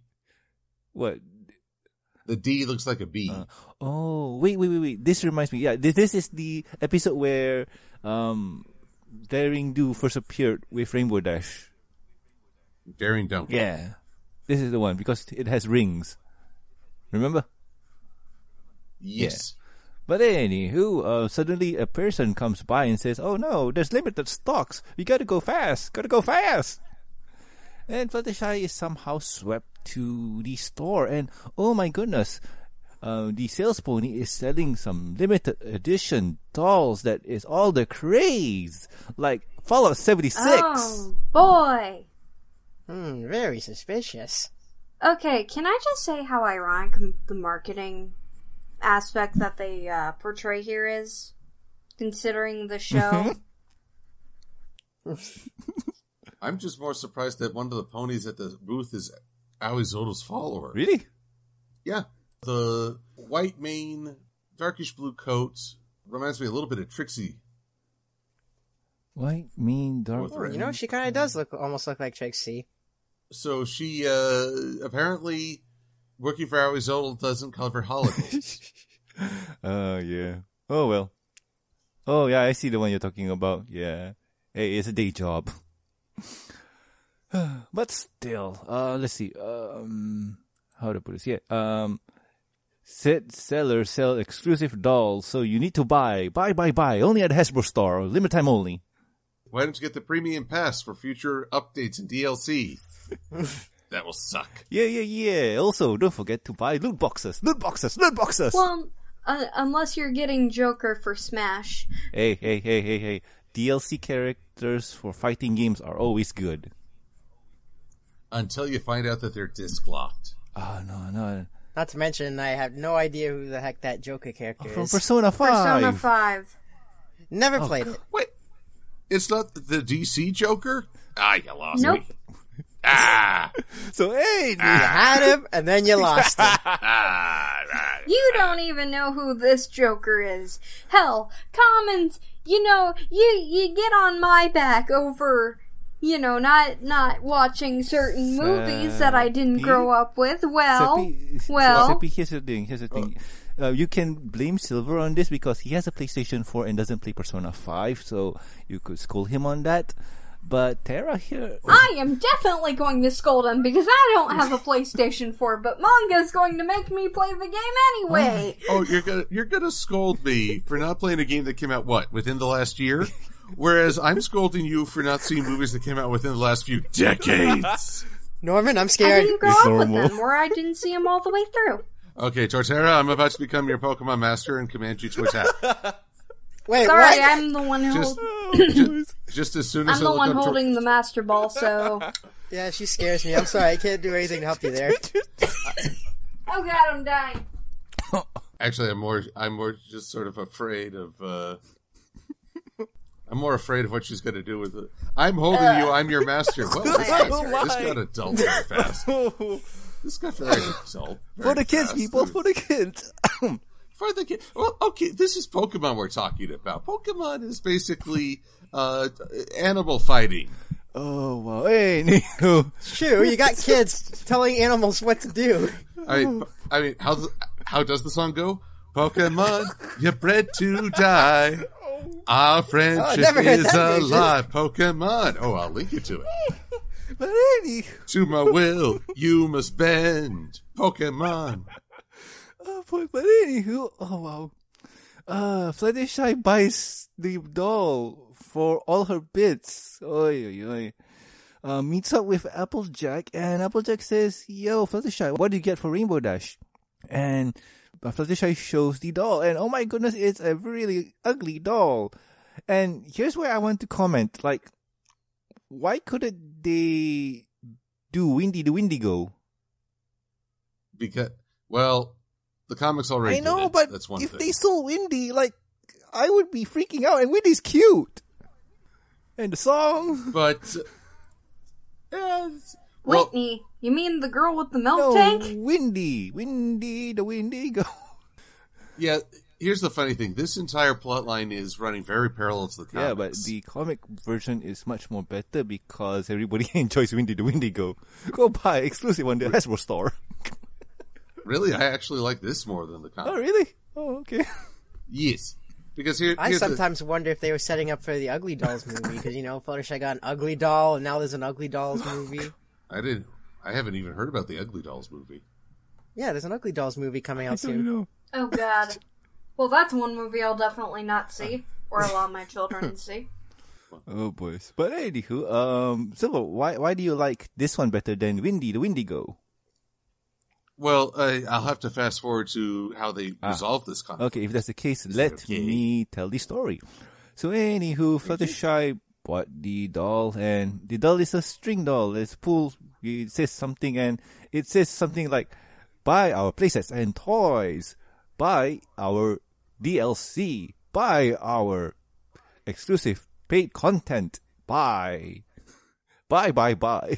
What? The D looks like a B. Wait. This reminds me. Yeah, this is the episode where Daring Do first appeared with Rainbow Dash. Daring Do. Yeah. This is the one because it has rings. Remember? Yes. Yeah. But anywho, suddenly a person comes by and says, oh no, there's limited stocks. We gotta go fast. And Fluttershy is somehow swept to the store. And, oh my goodness, the sales pony is selling some limited edition dolls that is all the craze. Like Fallout 76. Oh, boy. Very suspicious. Okay, can I just say how ironic the marketing aspect that they portray here is? Considering the show. I'm just more surprised that one of the ponies at the booth is Aoizoro's follower. Really? Yeah. The white mane, darkish blue coat, reminds me a little bit of Trixie. White mane, dark blue. You know, she kind of does almost look like Trixie. So she apparently working for Aoizoro doesn't cover holidays. Oh, yeah. Oh, well. Oh, yeah, I see the one you're talking about. Yeah. Hey, it's a day job. But still, let's see. How to put this? Yeah. Said seller sell exclusive dolls, so you need to buy. Buy. Only at Hasbro Store. Limit time only. Why don't you get the premium pass for future updates and DLC? That will suck. Yeah. Also, don't forget to buy loot boxes. Well, unless you're getting Joker for Smash. Hey. DLC characters for fighting games are always good. Until you find out that they're disc locked. Oh, no. Not to mention, I have no idea who the heck that Joker character is. From Persona 5. Persona 5. Never played it. Wait. It's not the DC Joker? Ah, you lost me. Ah. So, hey. You had him, and then you lost him. You don't even know who this Joker is. Hell, Commons, you know, you get on my back over... You know, not watching certain movies that I didn't grow up with. Well, here's the thing. You can blame Silver on this because he has a PlayStation 4 and doesn't play Persona 5, so you could scold him on that. But Terra here... I am definitely going to scold him because I don't have a PlayStation 4, but Manga's going to make me play the game anyway. Oh, you're gonna scold me for not playing a game that came out, within the last year? Whereas I'm scolding you for not seeing movies that came out within the last few decades. Norman, I'm scared. I didn't grow up with them, or I didn't see them all the way through. Okay, Torterra, I'm about to become your Pokemon master and command you to attack. Wait, sorry, what? I'm the one who... just as soon as I'm the one holding the Master Ball, so... Yeah, she scares me. I'm sorry, I can't do anything to help you there. Oh god, I'm dying. Actually, I'm more just sort of afraid of... I'm more afraid of what she's going to do with it. I'm holding you. I'm your master. Well, this got adult very fast. This got very adult. For the kids, people. For the kids. For the kids. Well, okay. This is Pokemon we're talking about. Pokemon is basically animal fighting. Oh, wow. Hey, Nico. Sure, you got kids telling animals what to do. I mean, how does the song go? Pokemon, you're bred to die. Our friendship is alive, Pokemon. Oh, I'll link you to it. But Andy. To my will, you must bend, Pokemon. Oh, but anywho, oh wow. Fluttershy buys the doll for all her bits. Oy. Meets up with Applejack, and Applejack says, "Yo, Fluttershy, what do you get for Rainbow Dash?" And Fluttershy shows the doll, and oh my goodness, it's a really ugly doll. And here's where I want to comment, like, why couldn't they do Windy the Windigo? Because, well, the comics already did it. But that's one thing. They sold Windy, like, I would be freaking out, and Windy's cute. And the song. But, Whitney, well, you mean the girl with the milk tank? Windy, the Windigo. Yeah, here's the funny thing. This entire plotline is running very parallel to the comics. Yeah, but the comic version is much more better because everybody enjoys Windy the Windigo. Go buy exclusive on the Hasbro store. Really? I actually like this more than the comic. Oh, really? Oh, okay. Yes. Because I sometimes wonder if they were setting up for the Ugly Dolls movie because, you know, Fluttershy got an Ugly Doll and now there's an Ugly Dolls movie. I haven't even heard about the Ugly Dolls movie. Yeah, there's an Ugly Dolls movie coming out soon. Know. Oh, God. Well, that's one movie I'll definitely not see, or allow my children to see. Oh, boys. But anywho, Silver, why do you like this one better than Windy the Windigo? Well, I'll have to fast forward to how they resolve this conflict. Okay, if that's the case, let me tell the story. So anywho, Fluttershy... What the doll, and the doll is a string doll. It's pulled. It says something like, "Buy our playsets and toys, buy our DLC, buy our exclusive paid content, buy, Bye.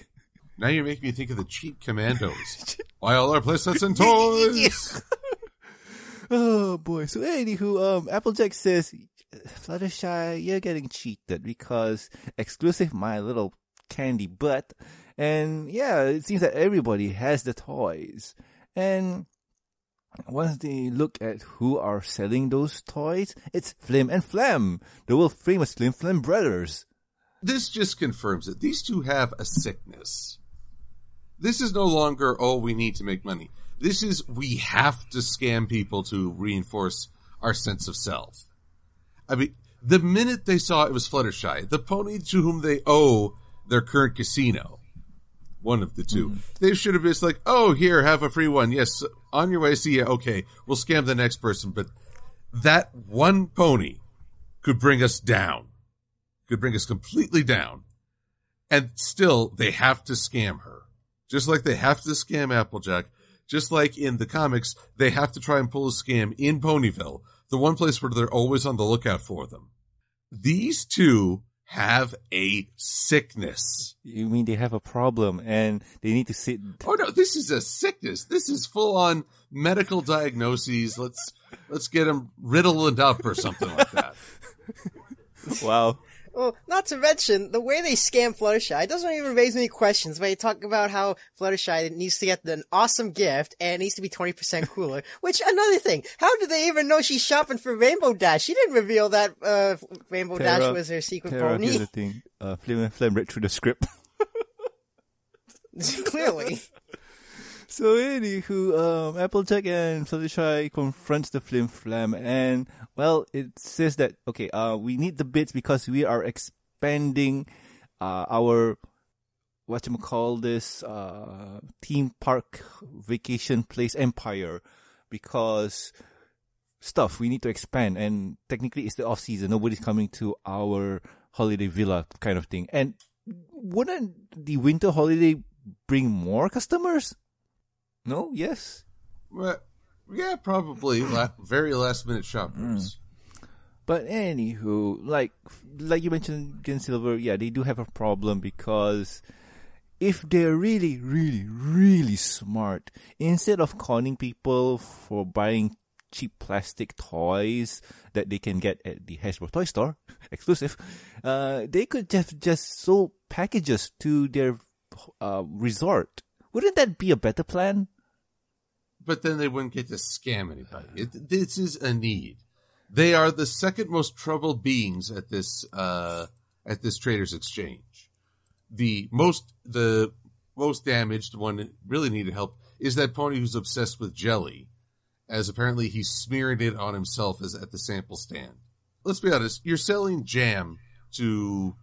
Now you're making me think of the cheap commandos. Buy all our playsets and toys. Oh boy. So anywho, Applejack says, Fluttershy, you're getting cheated because exclusive My Little Candy Butt. And yeah, it seems that everybody has the toys. And once they look at who are selling those toys, it's Flim and Flam, the world famous Flim Flam brothers. This just confirms that these two have a sickness. This is no longer, oh, we need to make money. This is, we have to scam people to reinforce our sense of self. I mean, the minute they saw it was Fluttershy, the pony to whom they owe their current casino, one of the two, they should have been like, oh, here, have a free one. Yes, on your way, see you. Okay, we'll scam the next person. But that one pony could bring us down. Could bring us completely down, and still they have to scam her, just like they have to scam Applejack, just like in the comics they have to try and pull a scam in Ponyville, the one place where they're always on the lookout for them. These two have a sickness. You mean they have a problem and they need to sit? Oh no, this is a sickness. This is full on medical diagnoses. Let's get them riddled up or something like that. Wow. Well, not to mention, the way they scam Fluttershy, it doesn't even raise any questions, but you talk about how Fluttershy needs to get an awesome gift and needs to be 20% cooler, which, another thing, how do they even know she's shopping for Rainbow Dash? She didn't reveal that Rainbow Dash was her secret pony. Here's the thing. Flim and Flam read through the script. Clearly. So, anywho, Applejack and Fluttershy confronts the Flim Flam and... Well, it says that, okay, we need the bits because we are expanding our, theme park vacation place empire because stuff, we need to expand. And technically, it's the off-season. Nobody's coming to our holiday villa kind of thing. And wouldn't the winter holiday bring more customers? No? Yes? What? Yeah, probably very last-minute shoppers. But anywho, like you mentioned, Gen Silver, yeah, they do have a problem because if they're really, really, really smart, instead of conning people for buying cheap plastic toys that they can get at the Hasbro Toy Store, exclusive, they could just sold packages to their resort. Wouldn't that be a better plan? But then they wouldn't get to scam anybody. This is a need. They are the second most troubled beings at this traders exchange. The most damaged one that really needed help is that pony who's obsessed with jelly, as apparently he smeared it on himself as at the sample stand. Let's be honest. You're selling jam to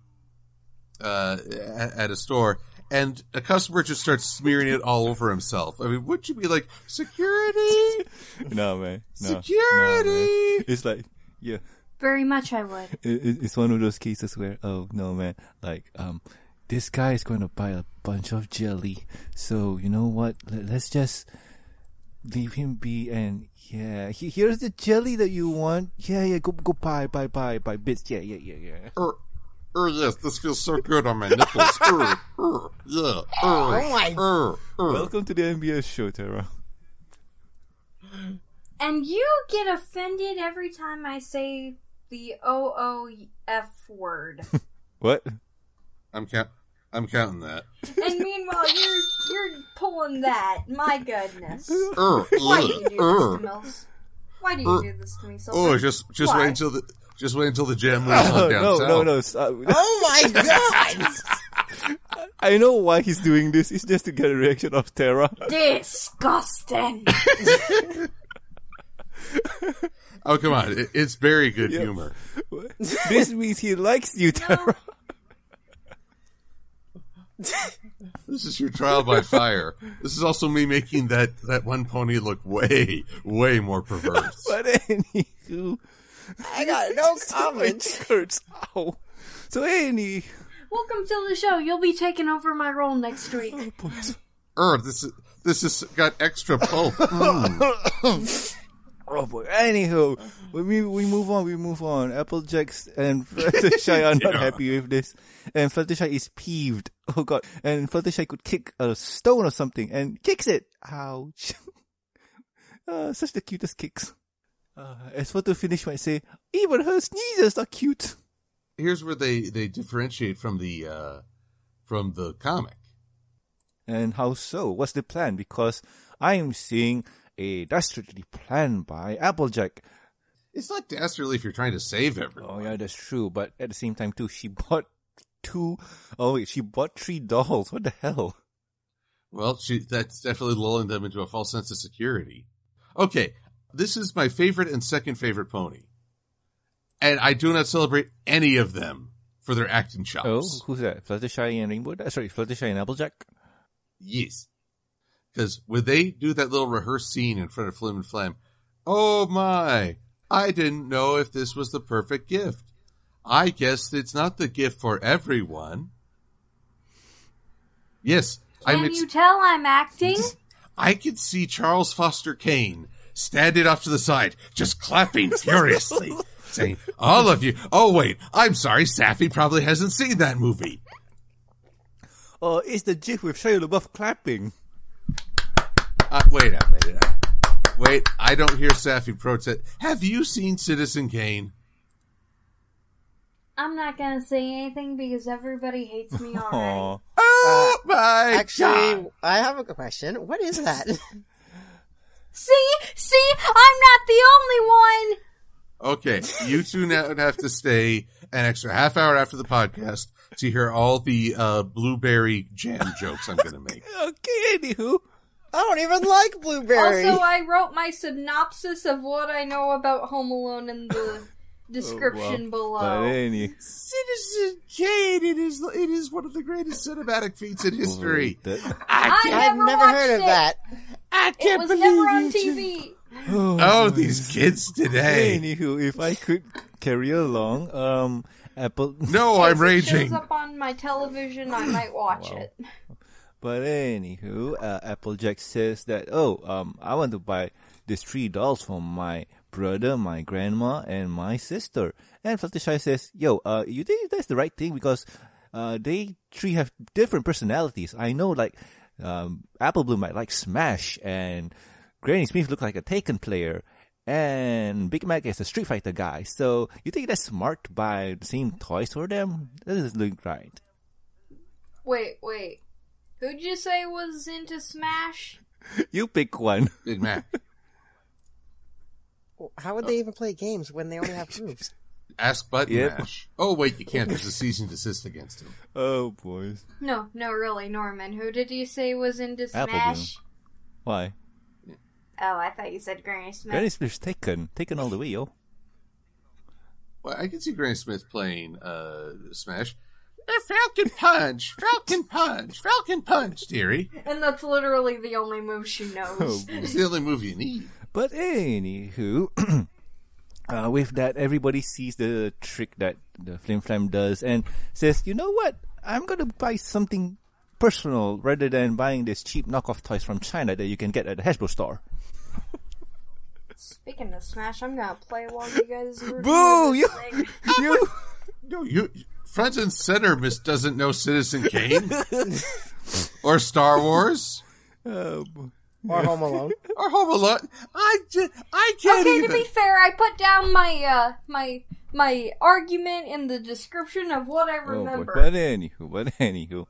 at a store. And a customer just starts smearing it all over himself. I mean, wouldn't you be like, security? No, man. No, security! No, man. It's like, yeah. Very much I would. It's one of those cases where, oh, no, man. Like, this guy is going to buy a bunch of jelly. So, you know what? Let's just leave him be. And, yeah, here's the jelly that you want. Yeah, go buy bits. Yeah. Oh, yes, this feels so good on my nipples. Welcome to the MBS show, Tara. And you get offended every time I say the OOF word. What? I'm counting that. And meanwhile, you're pulling that. My goodness. Why do you do this to Mills? Why do you do this to me, Silver? Oh, just wait until the... Just wait until the jam moves on down south. No. Oh my god! I know why he's doing this. It's just to get a reaction of Tara. Disgusting! Oh, come on. It's very good humor. This means he likes you, Tara. This is your trial by fire. This is also me making that one pony look way, way more perverse. But anywho... I got no comments. Ow. So, Annie. Welcome to the show. You'll be taking over my role next week. Oh, boy. This has got extra pulp. Oh boy. Anywho, we move on. Applejack and Fluttershy are not happy with this, and Fluttershy is peeved. Oh god! And Fluttershy could kick a stone or something, and kicks it. Ouch! Such the cutest kicks. As for to finish, might say even her sneezes are cute. Here's where they differentiate from the comic. And how so? What's the plan? Because I'm seeing a dastardly plan by Applejack. It's not dastardly if you're trying to save everyone. Oh yeah, that's true. But at the same time too, she bought three dolls. What the hell? Well, that's definitely lulling them into a false sense of security. Okay, this is my favorite and second favorite pony. And I do not celebrate any of them for their acting chops. Oh, who's that? Fluttershy and Rainbow Dash? Sorry, Fluttershy and Applejack? Yes. Because when they do that little rehearsed scene in front of Flim and Flam, oh my, I didn't know if this was the perfect gift. I guess it's not the gift for everyone. Yes. Can you tell I'm acting? I could see Charles Foster Kane standing off to the side, just clapping furiously. Saying, all of you. Oh, wait. I'm sorry. Safi probably hasn't seen that movie. Oh, it's the gif with Shia LaBeouf clapping. Wait a minute. Wait, I don't hear Safi protest. Have you seen Citizen Kane? I'm not going to say anything because everybody hates me already. Oh, my God. I have a question. What is that? See? I'm not the only one. Okay, you two now have to stay an extra half hour after the podcast to hear all the blueberry jam jokes I'm going to make. Okay, anywho. I don't even like blueberry. Also, I wrote my synopsis of what I know about Home Alone in the description below. Citizen Kane, it is one of the greatest cinematic feats in history. I've never heard of that. I can't believe it was never on TV. Oh, these kids today. Anywho, if I could carry along, Apple. No, I'm raging. If it shows up on my television, I might watch it. But anywho, Applejack says that, I want to buy these three dolls for my brother, my grandma, and my sister. And Fluttershy says, you think that's the right thing? Because they three have different personalities. I know, like, Apple Bloom might like Smash, and Granny Smith looked like a Taken player, and Big Mac is a Street Fighter guy. So you think that's smart to buy the same toys for them? That doesn't look right. Wait. Who'd you say was into Smash? You pick one. Big Mac. How would they even play games when they only have moves? Ask Button Mash. Oh, wait, you can't. There's a cease and desist against him. Oh, boys. No, really, Norman. Who did you say was into Smash? Apple. Why? Oh, I thought you said Granny Smith. Granny Smith's Taken all the way, yo. Well, I can see Granny Smith playing Smash. Falcon Punch, dearie. And that's literally the only move she knows. Oh, it's the only move you need. But anywho, with that, everybody sees the trick that the Flim Flam does and says, you know what? I'm going to buy something personal rather than buying these cheap knockoff toys from China that you can get at the Hasbro store. Speaking of Smash, I'm gonna play while you guys review. Boo! You front and center, Miss doesn't know Citizen Kane or Star Wars or Home Alone or Home Alone. I can't. Okay, even. To be fair, I put down my my argument in the description of what I remember. But anywho.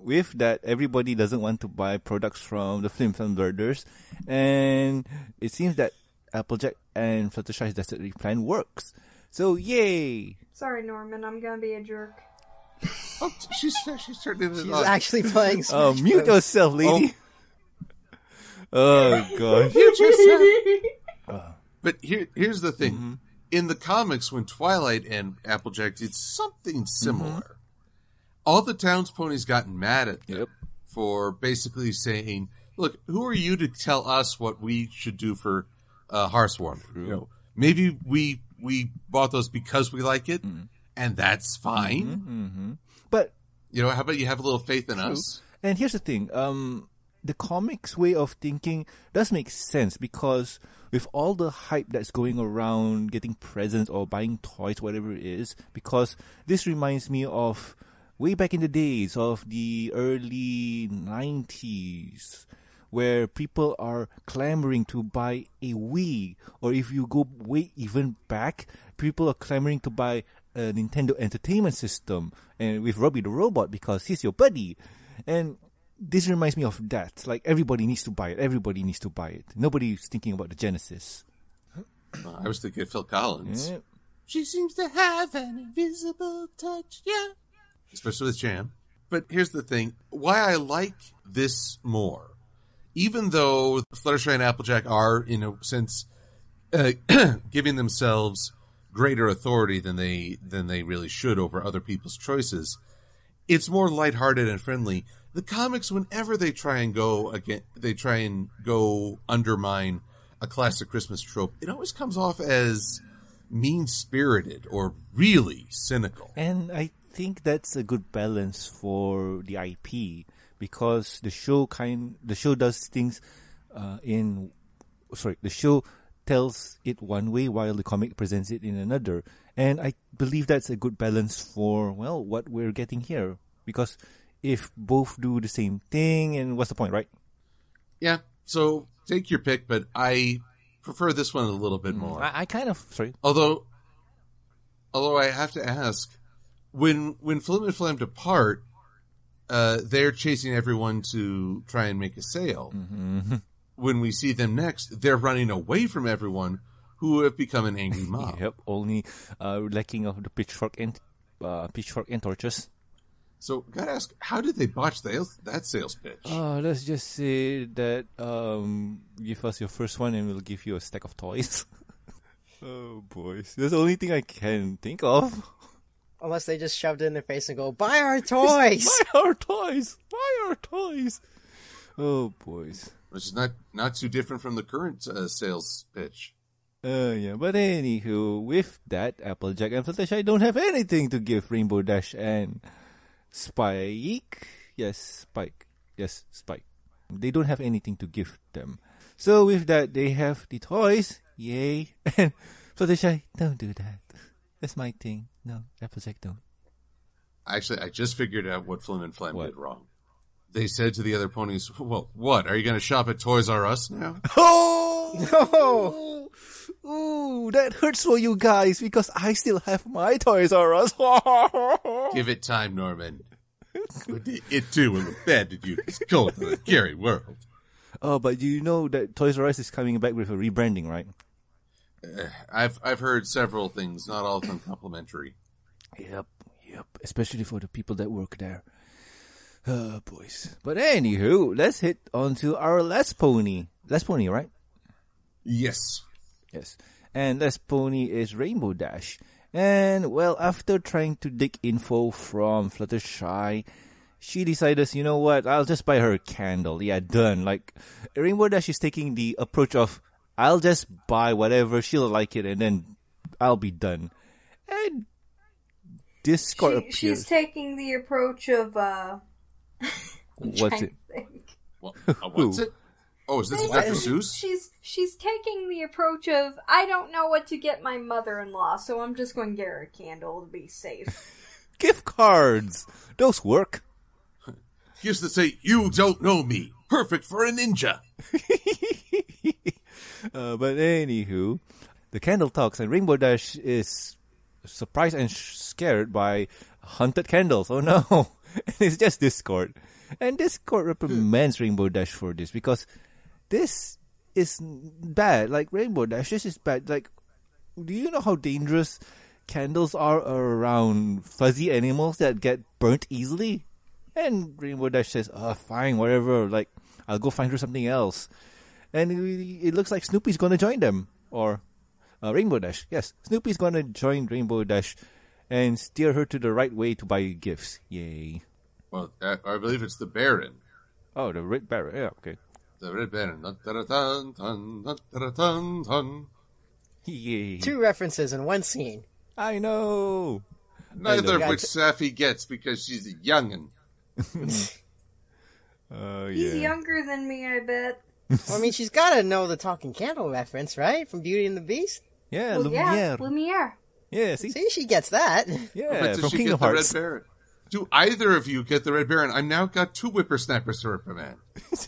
With that, everybody doesn't want to buy products from the Flim Flam Brothers, and it seems that Applejack and Fluttershy's dastardly plan works. So, yay! Sorry, Norman, I'm gonna be a jerk. Oh, she's turning it on. She's actually playing Smash. Oh, mute yourself, lady. Oh god. Mute yourself. But here's the thing. Mm-hmm. In the comics, when Twilight and Applejack did something similar, mm-hmm. all the town's ponies got mad at them for basically saying, look, who are you to tell us what we should do for Hearth's Warming? You know, maybe we bought those because we like it, and that's fine. Mm-hmm. But, you know, how about you have a little faith in us? And here's the thing. the comics way of thinking does make sense, because with all the hype that's going around getting presents or buying toys, whatever it is, because this reminds me of way back in the days of the early 90s, where people are clamoring to buy a Wii, or if you go way even back, people are clamoring to buy a Nintendo Entertainment System, and with Robbie the Robot, because he's your buddy. And this reminds me of that. Like, everybody needs to buy it. Everybody needs to buy it. Nobody's thinking about the Genesis. I was thinking of Phil Collins. Yeah. She seems to have an invisible touch, yeah. Especially with Jam. But here's the thing. Why I like this more, even though Fluttershy and Applejack are, in a sense, giving themselves greater authority than they really should over other people's choices, it's more lighthearted and friendly. The comics, whenever they try and go undermine a classic Christmas trope, it always comes off as mean-spirited or really cynical. And I think that's a good balance for the IP, because the show tells it one way while the comic presents it in another. And I believe that's a good balance for, well, what we're getting here. Because if both do the same thing, and what's the point, right? Yeah, so take your pick, but I prefer this one a little bit more. I kind of, sorry. Although I have to ask, when Flim and Flam depart, they're chasing everyone to try and make a sale. Mm-hmm. When we see them next, they're running away from everyone who have become an angry mob. Yep, only lacking of the pitchfork and torches. So, gotta ask, how did they botch that sales pitch? Let's just say that give us your first one and we'll give you a stack of toys. Oh, boys. That's the only thing I can think of. Unless they just shoved it in their face and go, buy our toys! Buy our toys! Buy our toys! Oh, boys. Which is not too different from the current sales pitch. Yeah, but anywho, with that, Applejack and Fluttershy don't have anything to give Rainbow Dash and Spike. Yes, Spike. Yes, Spike. They don't have anything to give them. So with that, they have the toys. Yay. And Fluttershy, don't do that. That's my thing. No, Applejack, don't. Actually, I just figured out what Flim and Flam did wrong. They said to the other ponies, well, what? Are you going to shop at Toys R Us now? Oh! No! Ooh, that hurts for you guys because I still have my Toys R Us. Give it time, Norman. It too will look bad to you. It's cold in the scary world. Oh, but you know that Toys R Us is coming back with a rebranding, right? I've heard several things, not all of them complimentary. Yep. Especially for the people that work there. Boys. But anywho, let's hit on to our last pony. Last pony, right? Yes. And last pony is Rainbow Dash. And, well, after trying to dig info from Fluttershy, she decides, you know what, I'll just buy her a candle. Yeah, done. Like, Rainbow Dash is taking the approach of, I'll just buy whatever, she'll like it, and then I'll be done. And Discord appears. She's taking the approach of, what's it? What's it? Oh, is this Dr. Seuss? She's taking the approach of, I don't know what to get my mother-in-law, so I'm just going to get her a candle to be safe. Gift cards! Those work. Used to say, you don't know me. Perfect for a ninja. But anywho, the candle talks, and Rainbow Dash is surprised and scared by haunted candles. Oh no! It's just Discord. And Discord reprimands Rainbow Dash for this, because this is bad. Like, Rainbow Dash, this is bad. Like, do you know how dangerous candles are around fuzzy animals that get burnt easily? And Rainbow Dash says, fine, whatever. Like, I'll go find her something else. And it looks like Snoopy's going to join them. Or Rainbow Dash. Yes, Snoopy's going to join Rainbow Dash and steer her to the right way to buy gifts. Yay. Well, I believe it's the Baron. Oh, the Red Baron. Yeah, okay. The Red Baron. Yay. 2 references in one scene. I know. Neither of which Safi gets because she's a young'un. Oh, yeah. He's younger than me, I bet. Well, I mean, she's got to know the talking candle reference, right? From Beauty and the Beast? Yeah, well, Lumiere. Yeah, see, she gets that. Yeah, from Kingdom Hearts. Do either of you get the Red Baron? I've now got two whippersnappers to reprimand.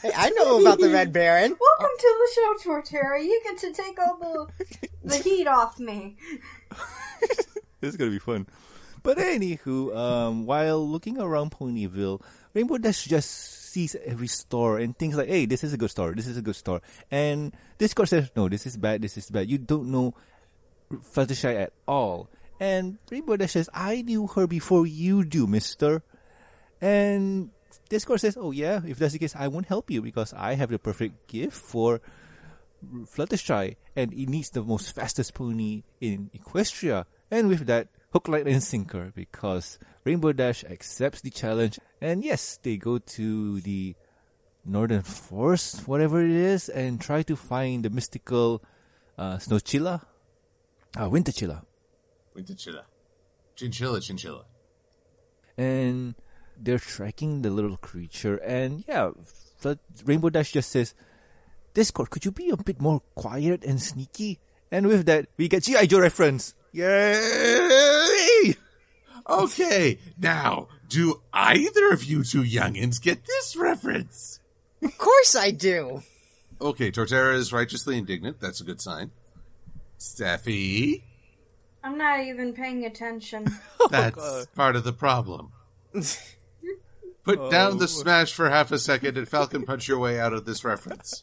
Hey, I know about the Red Baron. Welcome to the show, Torterra. You get to take all the heat off me. This is going to be fun. But anywho, while looking around Ponyville, Rainbow Dash just sees every store and thinks like, hey, this is a good store, this is a good store. And Discord says, no, this is bad, this is bad. You don't know Fluttershy at all. And Rainbow Dash says, I knew her before you do, mister. And Discord says, oh yeah, if that's the case, I won't help you because I have the perfect gift for Fluttershy. And it needs the most fastest pony in Equestria. And with that, hook, line, and sinker, because Rainbow Dash accepts the challenge. And yes, they go to the Northern Forest, whatever it is, and try to find the mystical Snowchilla. Winterchilla. Chinchilla. And they're tracking the little creature. And yeah, Rainbow Dash just says, Discord, could you be a bit more quiet and sneaky? And with that, we get G.I. Joe reference. Yay! Okay, now, do either of you two youngins get this reference? Of course I do. Okay, Torterra is righteously indignant. That's a good sign. Staffy? I'm not even paying attention. That's part of the problem. Put down the smash for half a second and Falcon punch your way out of this reference.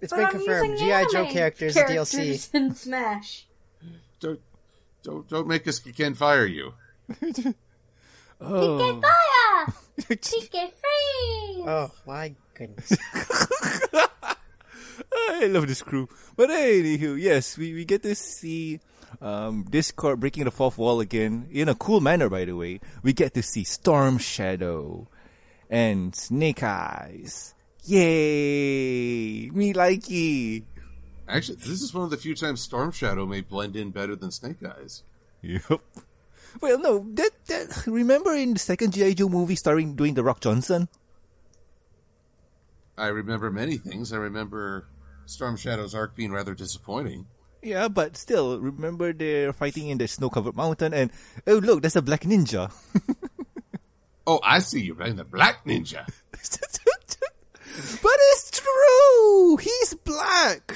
It's been confirmed. G.I. Joe characters DLC. In Smash. Don't make us can fire you. He can fire. He can freeze. Oh my goodness! I love this crew. But anywho, yes, we get to see Discord breaking the fourth wall again in a cool manner. By the way, we get to see Storm Shadow and Snake Eyes. Yay! Me likey! Actually, this is one of the few times Storm Shadow may blend in better than Snake Eyes. Yep. Well, no, that remember in the second G.I. Joe movie starring Dwayne The Rock Johnson? I remember many things. I remember Storm Shadow's arc being rather disappointing. Yeah, but still, remember they're fighting in the snow-covered mountain and, oh look, that's a black ninja. Oh, I see you playing the black ninja. But it's true! He's black!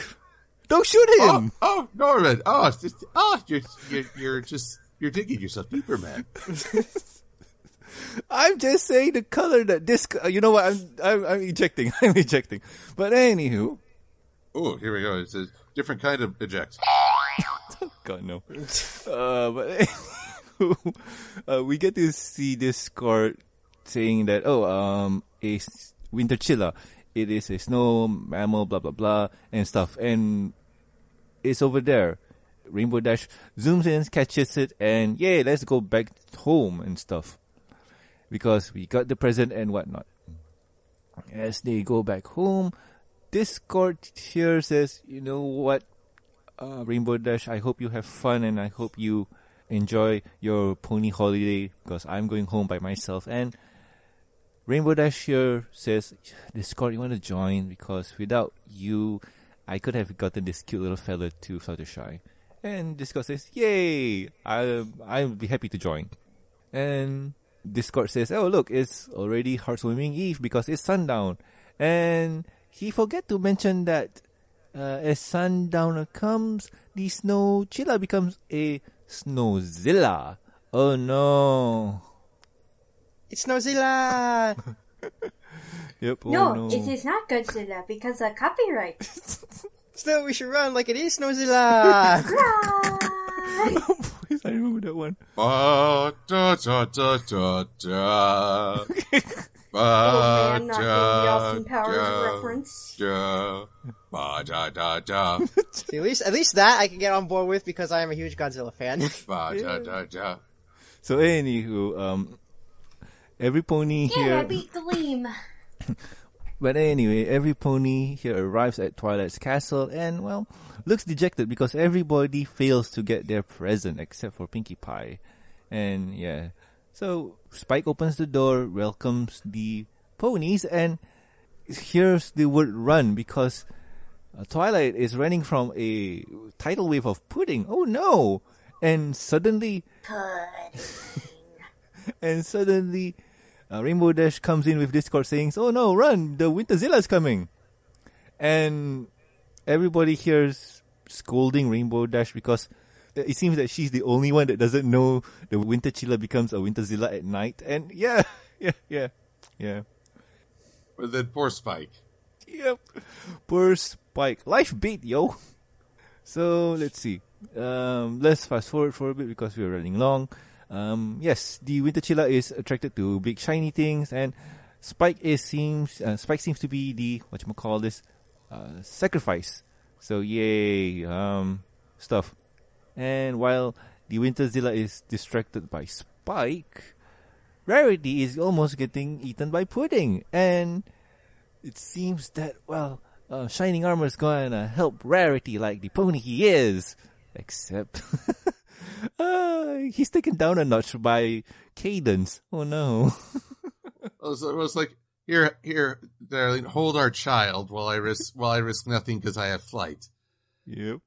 Don't shoot him! Oh, Norman! You're digging yourself deeper, man. I'm just saying the color that this... You know what? I'm ejecting. I'm ejecting. But anywho... Oh, here we go. It's a different kind of eject. God, no. But anywho, we get to see Discord saying that, a... Winterchilla, it is a snow mammal, blah blah blah, and stuff, and it's over there. Rainbow Dash zooms in, catches it, and yay, let's go back home and stuff, because we got the present and whatnot. As they go back home, Discord here says, you know what, Rainbow Dash, I hope you have fun and I hope you enjoy your pony holiday, because I'm going home by myself. And Rainbow Dash here says, Discord, you want to join? Because without you, I could have gotten this cute little fella to Fluttershy. And Discord says, yay! I'll be happy to join. And Discord says, oh look, it's already Hearth's Warming Eve because it's sundown. And he forget to mention that as sundown comes, the Snowchilla becomes a Snowzilla. Oh no! It's Snowzilla! Yep, no, it is not Godzilla because of copyright. Still, we should run like it is Snowzilla! Run! Oh, please, I remember that one. Ba da da da da da. Ba da da da. Ba da da da. See, at least that I can get on board with because I am a huge Godzilla fan. Ba da da da. So, anywho, every pony here... Yeah, I beat Gleam! But anyway, every pony here arrives at Twilight's castle and, well, looks dejected because everybody fails to get their present except for Pinkie Pie. And, yeah. So, Spike opens the door, welcomes the ponies, and here's the word run, because Twilight is running from a tidal wave of pudding. Oh no! And suddenly... Rainbow Dash comes in with Discord saying, oh no, run! The Winterzilla's coming! And everybody here's scolding Rainbow Dash because it seems that she's the only one that doesn't know the Winterchilla becomes a Winterzilla at night. And yeah. Well, then poor Spike. Yep. Poor Spike. Life bait, yo. So, let's see. Let's fast forward for a bit because we're running long. Yes, the Winterchilla is attracted to big shiny things, and Spike seems to be the, sacrifice. So, yay, stuff. And while the Winterzilla is distracted by Spike, Rarity is almost getting eaten by pudding. And it seems that, Shining Armor is gonna help Rarity like the pony he is. Except, he's taken down a notch by Cadence. Oh no. So it was like, here, darling, hold our child while I risk nothing because I have flight. Yep.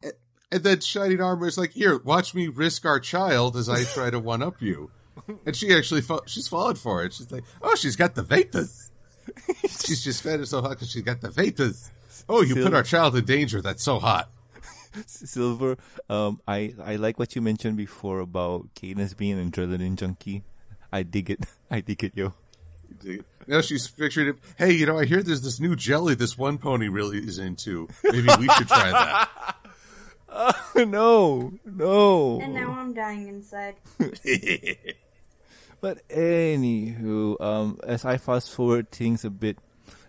And then Shining Armor is like, here, watch me risk our child as I try to one-up you. And she actually, she's fallen for it. She's like, oh, she's got the Vetas. She's just fed herself hot because she's got the Vetas. Oh, you put our child in danger. That's so hot. Silver, I like what you mentioned before about Cadence being an adrenaline junkie. I dig it, yo. Now she's picturing it. Hey, I hear there's this new jelly this one pony really is into. Maybe we should try that. No. And now I'm dying inside. But anywho, as I fast forward things a bit,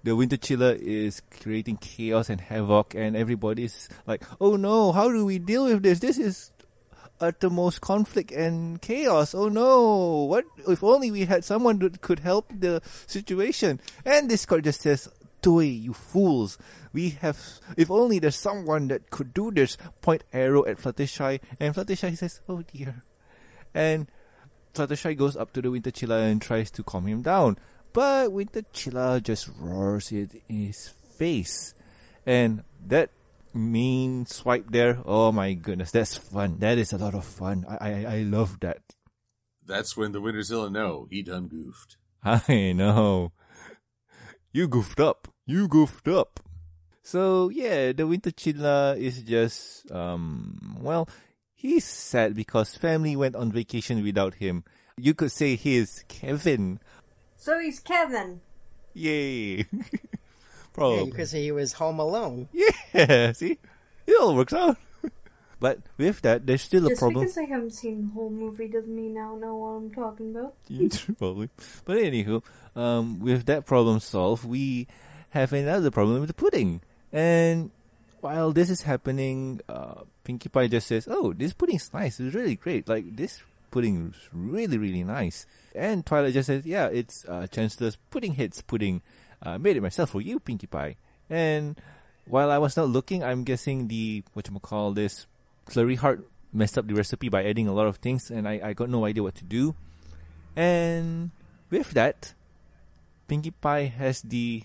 the Winterchilla is creating chaos and havoc, and everybody's like, oh no, how do we deal with this? This is uttermost conflict and chaos. Oh no, what if only we had someone that could help the situation? And Discord just says, Toy, you fools. If only there's someone that could do this. Point arrow at Fluttershy, and Fluttershy says, oh dear. And Fluttershy goes up to the Winterchilla and tries to calm him down. But Winterchilla just roars it in his face. And that mean swipe there, oh my goodness, that's fun. That is a lot of fun. I love that. That's when the Winterzilla know he done goofed. I know. You goofed up. So, yeah, the Winterchilla is just, he's sad because family went on vacation without him. You could say he's Kevin. So he's Kevin. Yay. Probably. Yeah, because he was home alone. Yeah, see? It all works out. But with that, there's still a problem. Just because I haven't seen the whole movie doesn't mean I don't know what I'm talking about. Probably. But anywho, with that problem solved, we have another problem with the pudding. And while this is happening, Pinkie Pie just says, oh, this pudding's nice. It's really great. Like, this pudding's really, really nice. And Twilight just says, yeah, it's Chancellor's Pudding Heads pudding. I made it myself for you, Pinkie Pie. And while I was not looking, I'm guessing the, Flurry Heart messed up the recipe by adding a lot of things, and I got no idea what to do. And with that, Pinkie Pie has the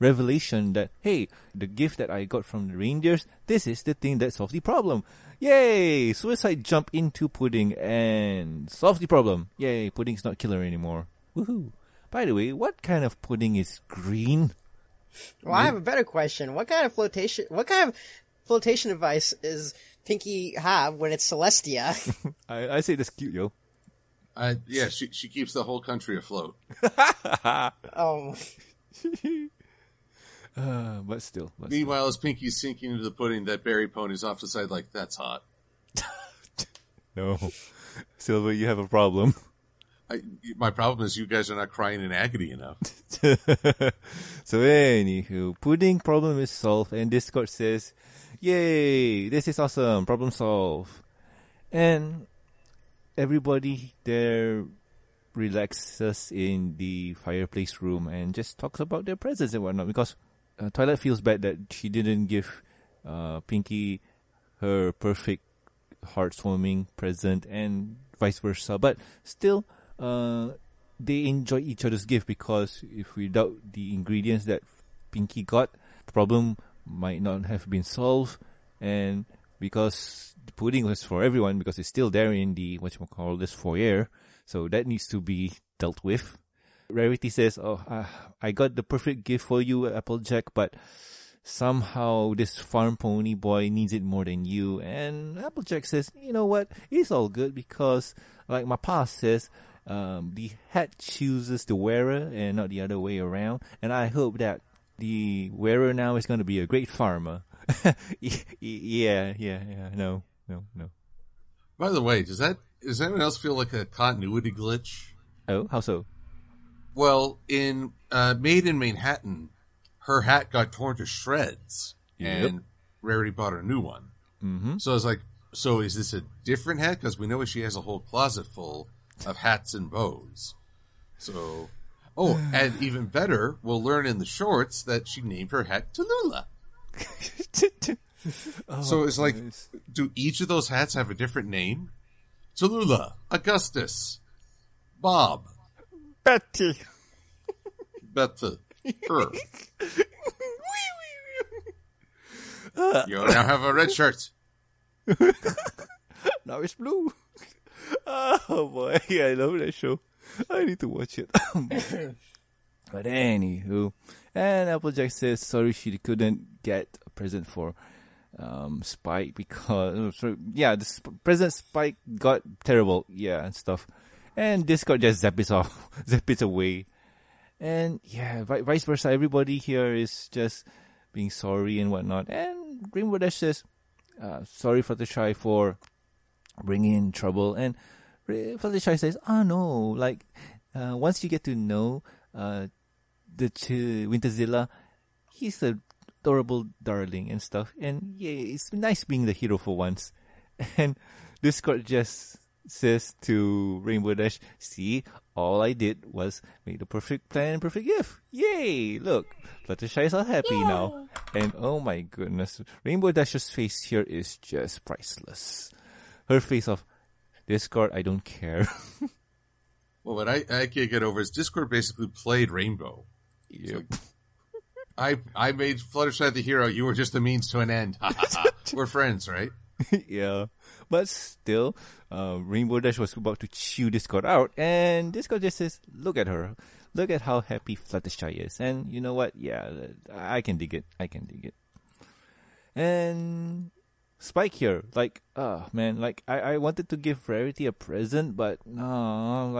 revelation that, hey, the gift that I got from the reindeers, this is the thing that solves the problem. Yay! Suicide jump into pudding and solves the problem. Yay! Pudding's not killer anymore. Woohoo! By the way, what kind of pudding is green? Well, I have a better question. What kind of flotation device is Pinkie have when it's Celestia? I say that's cute, yo. Yeah, she keeps the whole country afloat. Oh. But meanwhile, as Pinkie's sinking into the pudding, that berry pony's off the side like, that's hot. No. Silver, you have a problem. My problem is you guys are not crying in agony enough. So anywho, pudding problem is solved, and Discord says, yay, this is awesome, problem solved. And everybody there relaxes in the fireplace room and just talks about their presents and whatnot, because Twilight feels bad that she didn't give Pinkie her perfect heartwarming present and vice versa. But still, they enjoy each other's gift, because if without the ingredients that Pinkie got, the problem might not have been solved. And because the pudding was for everyone, because it's still there in the whatchamacallit's foyer, so that needs to be dealt with. Rarity says, I got the perfect gift for you, Applejack, but somehow this farm pony boy needs it more than you. And Applejack says, you know what, it's all good, because like my pa says, the hat chooses the wearer and not the other way around. And I hope that the wearer now is going to be a great farmer. Yeah. No. By the way, does anyone else feel like a continuity glitch? Oh, how so? Well, in Made in Manhattan, her hat got torn to shreds, and Rarity bought her a new one. Mm-hmm. So I was like, so is this a different hat? Because we know she has a whole closet full of hats and bows. So, and even better, we'll learn in the shorts that she named her hat Tallulah. So it's like, do each of those hats have a different name? Tallulah, Augustus, Bob, Betty, her. You now have a red shirt. Now it's blue. Oh boy, I love that show. I need to watch it. But anywho, and Applejack says sorry she couldn't get a present for Spike because the present Spike got terrible, and stuff. And Discord just zap it away. And vice versa. Everybody here is just being sorry and whatnot. And Rainbow Dash says, sorry Fluttershy for bringing in trouble. And Fluttershy says, once you get to know Winterchilla, he's an adorable darling and stuff. And it's nice being the hero for once. And Discord just says to Rainbow Dash, see, all I did was make the perfect plan and perfect gift. Yay! Look, Fluttershy is all happy now. And oh my goodness, Rainbow Dash's face here is just priceless. Her face of Discord, I don't care. Well, what I can't get over is Discord basically played Rainbow. Yep. Like, I made Fluttershy the hero. You were just a means to an end. We're friends, right? Yeah, but still, Rainbow Dash was about to chew Discord out, and Discord just says, look at her. Look at how happy Fluttershy is. And you know what? Yeah, I can dig it. And Spike here, I wanted to give Rarity a present, but no,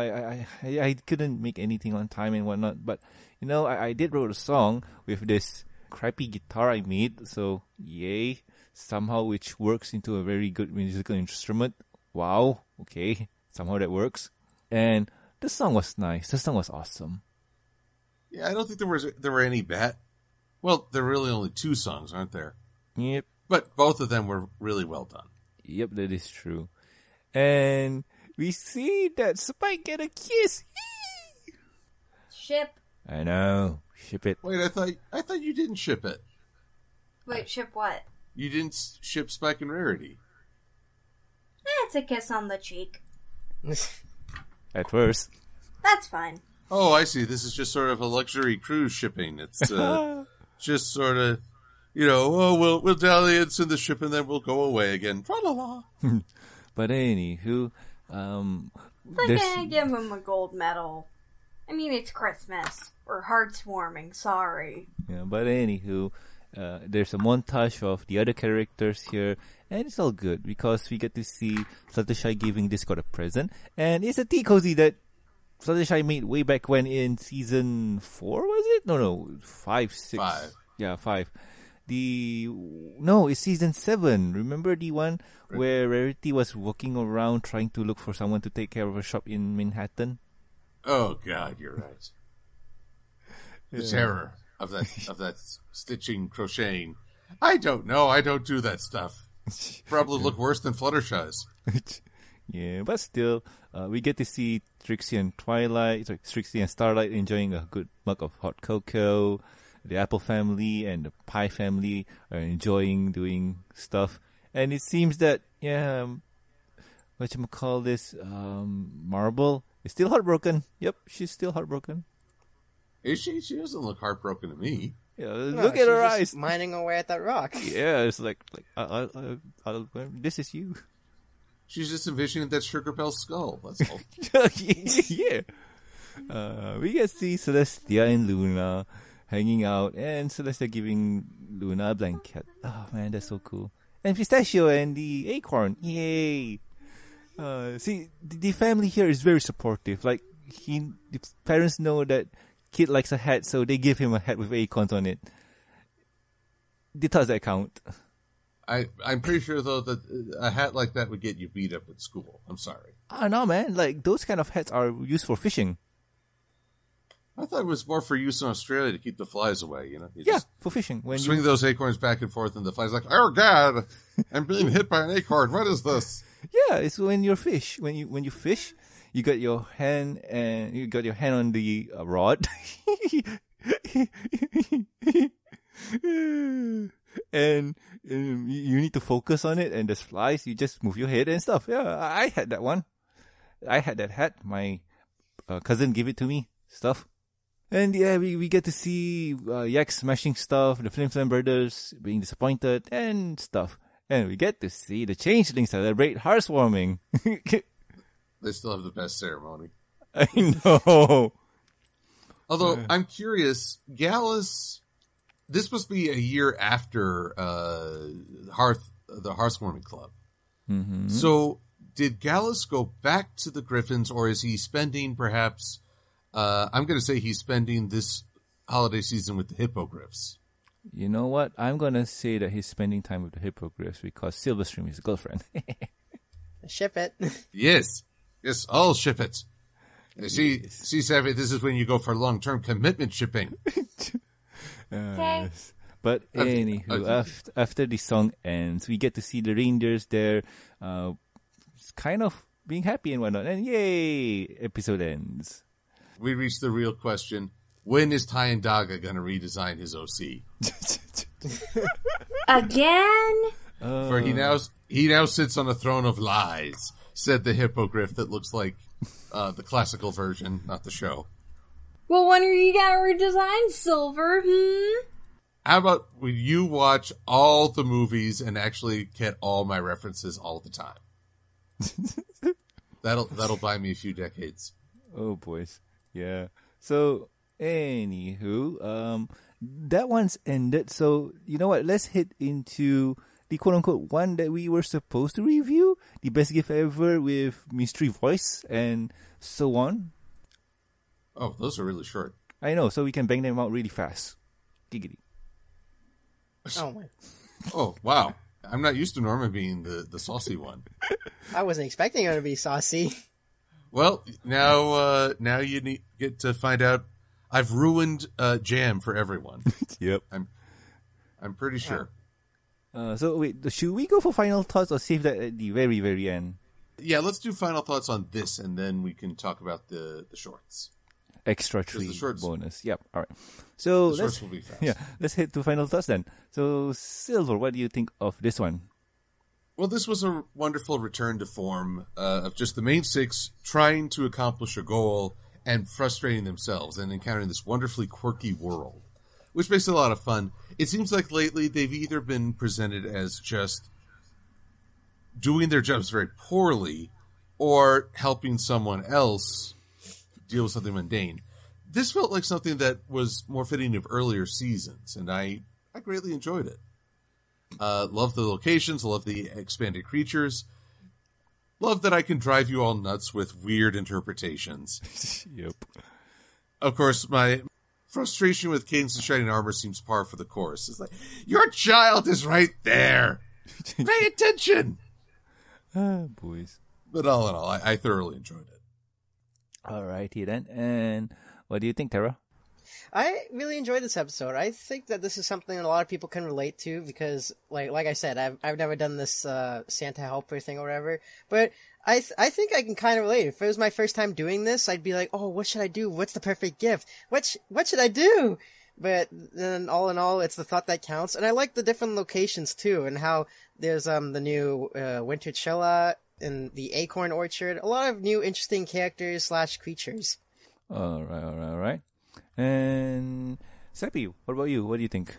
I couldn't make anything on time and whatnot. But, I did wrote a song with this crappy guitar I made, so yay. Somehow, which works into a very good musical instrument. Wow, okay, somehow that works. And the song was nice. The song was awesome. Yeah, I don't think there were any bad. Well, there were really only two songs, aren't there? Yep. But both of them were really well done. Yep, that is true. And we see that Spike get a kiss. Ship. I know. Ship it. Wait, I thought you didn't ship it. Wait, ship what? You didn't ship Spike and Rarity. It's a kiss on the cheek. At worst. That's fine. Oh, I see. This is just sort of a luxury cruise shipping. It's just sort of, we'll dalliance in the ship and then we'll go away again. Tra-la-la. But anywho, I give him a gold medal. I mean, it's Christmas. Or Hearth's Warming, sorry. Yeah, but anywho, there's a montage of the other characters here, and it's all good because we get to see Fluttershy giving Discord a present, and it's a tea cozy that Fluttershy made way back when in season 4, was it? No, 5, 6. 5. Yeah, 5. It's season 7. Remember the one where Rarity was walking around trying to look for someone to take care of a shop in Manhattan? Oh God, you're right. The terror of that stitching, crocheting. I don't know. I don't do that stuff. Probably look worse than Fluttershy's. Yeah, but still, we get to see Trixie and Starlight enjoying a good mug of hot cocoa. The Apple family and the Pie family are enjoying doing stuff. And it seems that, Marble Is still heartbroken. Yep, she's still heartbroken. Is she? She doesn't look heartbroken to me. Yeah, no, look at her eyes. Mining away at that rock. Yeah, it's like this is you. She's just envisioning that Sugar Bell's skull. That's all. Yeah. We get to see Celestia and Luna hanging out, and Celestia giving Luna a blanket. Oh man, that's so cool. And Pistachio and the acorn. Yay! See, the family here is very supportive. Like, the parents know that kid likes a hat, so they give him a hat with acorns on it. The thoughts that count. I'm pretty sure, though, that a hat like that would get you beat up at school. I'm sorry. I know, man. Like, those kind of hats are used for fishing. I thought it was more for use in Australia to keep the flies away, you know? Yeah, for fishing. When swing those acorns back and forth, and the flies like, oh, God, I'm being hit by an acorn. What is this? Yeah, it's when you're fish. When you fish, you got your hand on the rod, and you need to focus on it. And there's flies. You just move your head and stuff. Yeah, I had that one. I had that hat. My cousin gave it to me. Stuff. And yeah, we get to see Yak smashing stuff. The Flim Flam brothers being disappointed and stuff. And we get to see the changelings celebrate Hearth's Warming. They still have the best ceremony. I know. Although, I'm curious, Gallus, this must be a year after the Hearth's Warming Club. Mm-hmm. So, did Gallus go back to the Griffins, or is he spending perhaps, I'm going to say he's spending this holiday season with the Hippogriffs? You know what? I'm going to say that he's spending time with the Hippogriffs because Silverstream is his girlfriend. Ship it. Yes. Yes, I'll ship it. See, Savvy, this is when you go for long-term commitment shipping. Yes. But anywho, after the song ends, we get to see the reindeers there kind of being happy and whatnot. And yay, episode ends. We reach the real question. When is Ty and Daga going to redesign his OC? Again? For he now sits on a throne of lies, said the hippogriff that looks like the classical version, not the show. Well, when are you going to redesign Silver? How about when you watch all the movies and actually get all my references all the time? That'll buy me a few decades. Oh, boys. Yeah. So... anywho, that one's ended. So, you know what? Let's hit into the quote-unquote one that we were supposed to review. The best gift ever with mystery voice and so on. Oh, those are really short. I know, so we can bang them out really fast. Giggity. Oh, wow. I'm not used to Norman being the saucy one. I wasn't expecting her to be saucy. Well, now you get to find out. I've ruined jam for everyone. Yep. I'm pretty sure. So wait, should we go for final thoughts or save that at the very, very end? Yeah, let's do final thoughts on this, and then we can talk about the shorts. Extra treat bonus. Yep. All right. So the shorts will be fast. Yeah. Let's head to final thoughts then. So Silver, what do you think of this one? Well, this was a wonderful return to form of just the main six trying to accomplish a goal. And frustrating themselves and encountering this wonderfully quirky world, which makes it a lot of fun. It seems like lately they've either been presented as just doing their jobs very poorly or helping someone else deal with something mundane. This felt like something that was more fitting of earlier seasons, and I greatly enjoyed it. Love the locations, love the expanded creatures. Love that I can drive you all nuts with weird interpretations. Yep. Of course, my frustration with Cadence and Shining Armor seems par for the course. It's like, your child is right there. Pay attention. Boys. But all in all, I thoroughly enjoyed it. All righty then. And what do you think, Tara? I really enjoyed this episode. I think that this is something that a lot of people can relate to because, like I said, I've never done this Santa helper thing or whatever. But I think I can kind of relate. If it was my first time doing this, I'd be like, oh, what should I do? What's the perfect gift? What should I do? But then, all in all, it's the thought that counts. And I like the different locations too, and how there's the new Winterchilla in the Acorn Orchard. A lot of new interesting characters / creatures. All right. And Seppi, what about you? What do you think?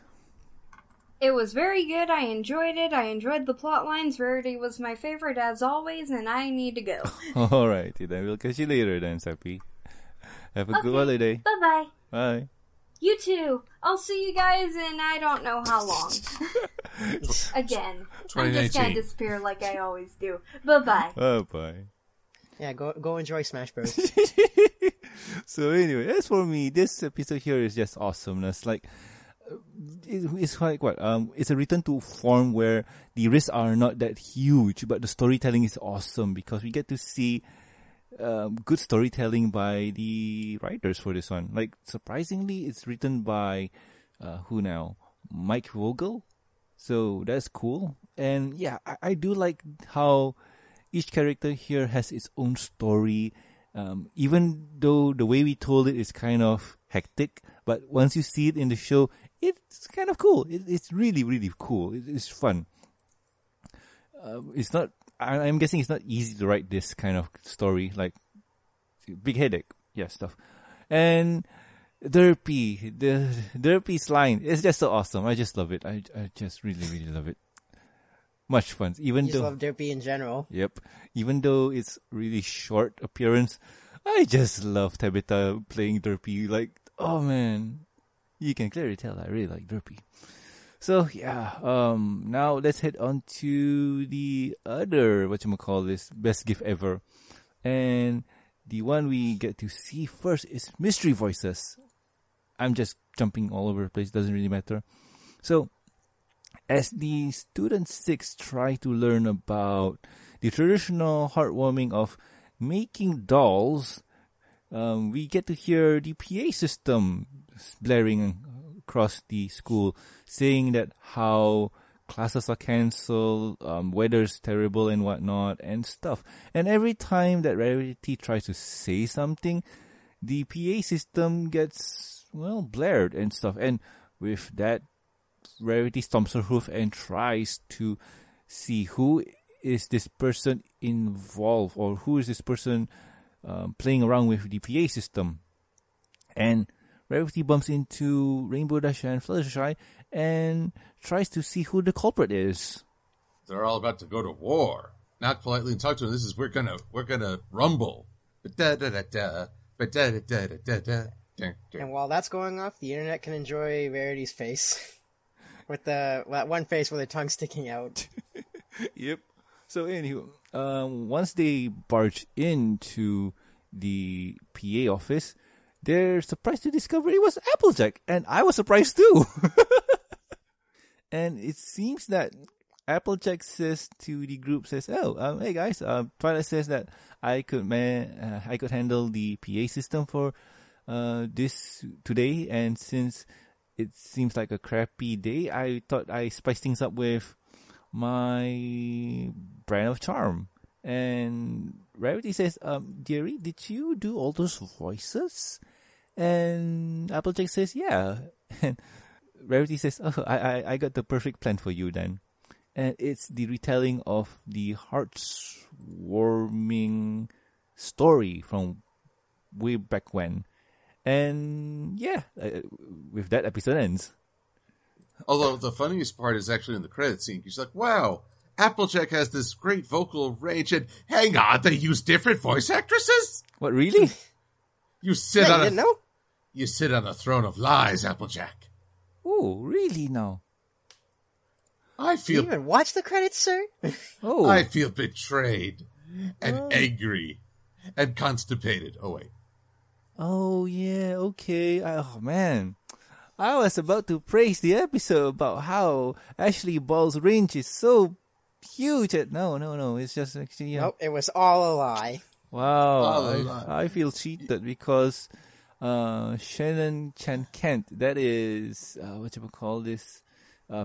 It was very good. I enjoyed it. I enjoyed the plot lines. Rarity was my favorite as always, and I need to go. All righty then. We'll catch you later then, Seppi. Have a good holiday. Bye-bye. Bye. You too. I'll see you guys in I don't know how long. Again. I'm just going to disappear like I always do. Bye-bye. Bye-bye. Yeah, go enjoy Smash Bros. So anyway, as for me, this episode here is just awesomeness. Like, it's like what? It's a return to form where the risks are not that huge, but the storytelling is awesome because we get to see good storytelling by the writers for this one. Like, surprisingly, it's written by who now? Mike Vogel. So that's cool. And yeah, I do like how each character here has its own story, even though the way we told it is kind of hectic. But once you see it in the show, it's kind of cool. It's really, really cool. It's fun. It's not. I'm guessing it's not easy to write this kind of story. Like, big headache. Yeah, stuff. And Derpy, Derpy's line. It's just so awesome. I just love it. I just really, really love it. Much fun. Even though I love Derpy in general. Yep. Even though it's really short appearance, I just love Tabitha playing Derpy. Like, oh man, you can clearly tell I really like Derpy. So yeah, now let's head on to the other best gift ever, and the one we get to see first is Mystery Voices. I'm just jumping all over the place. Doesn't really matter. So, as the student 6 try to learn about the traditional heartwarming of making dolls, we get to hear the PA system blaring across the school, saying that how classes are cancelled, weather's terrible and whatnot and stuff. And every time that Rarity tries to say something, the PA system gets, well, blared and stuff. And with that, Rarity stomps her hoof and tries to see who is this person involved, or who is this person playing around with the PA system. And Rarity bumps into Rainbow Dash and Fluttershy and tries to see who the culprit is. They're all about to go to war. Not politely and talk to them. This is we're gonna rumble. And while that's going off, the internet can enjoy Rarity's face. With that one face with the tongue sticking out. Yep. So anywho, once they barge into the PA office, they're surprised to discover it was Applejack, and I was surprised too. And it seems that Applejack says to the group, "Oh, hey guys, Twilight says that I could handle the PA system for this today, and since it seems like a crappy day, I thought I spiced things up with my brand of charm." And Rarity says, "Dearie, did you do all those voices?" And Applejack says, "Yeah." And Rarity says, "Oh, I got the perfect plan for you then." And it's the retelling of the Heart's Warming story from way back when. And yeah, with that, episode ends. Although the funniest part is actually in the credit scene. He's like, "Wow, Applejack has this great vocal range, and hang on, they use different voice actresses? What, really? You sit on a throne of lies, Applejack." Oh, really now? Do you even watch the credits, sir? Oh, I feel betrayed and angry and constipated. Oh wait. Oh, yeah, okay. Oh, man. I was about to praise the episode about how Ashley Ball's range is so huge. No. It's just actually... Yeah. Nope, it was all a lie. Wow. I feel cheated because Shannon Chan Kent, that is,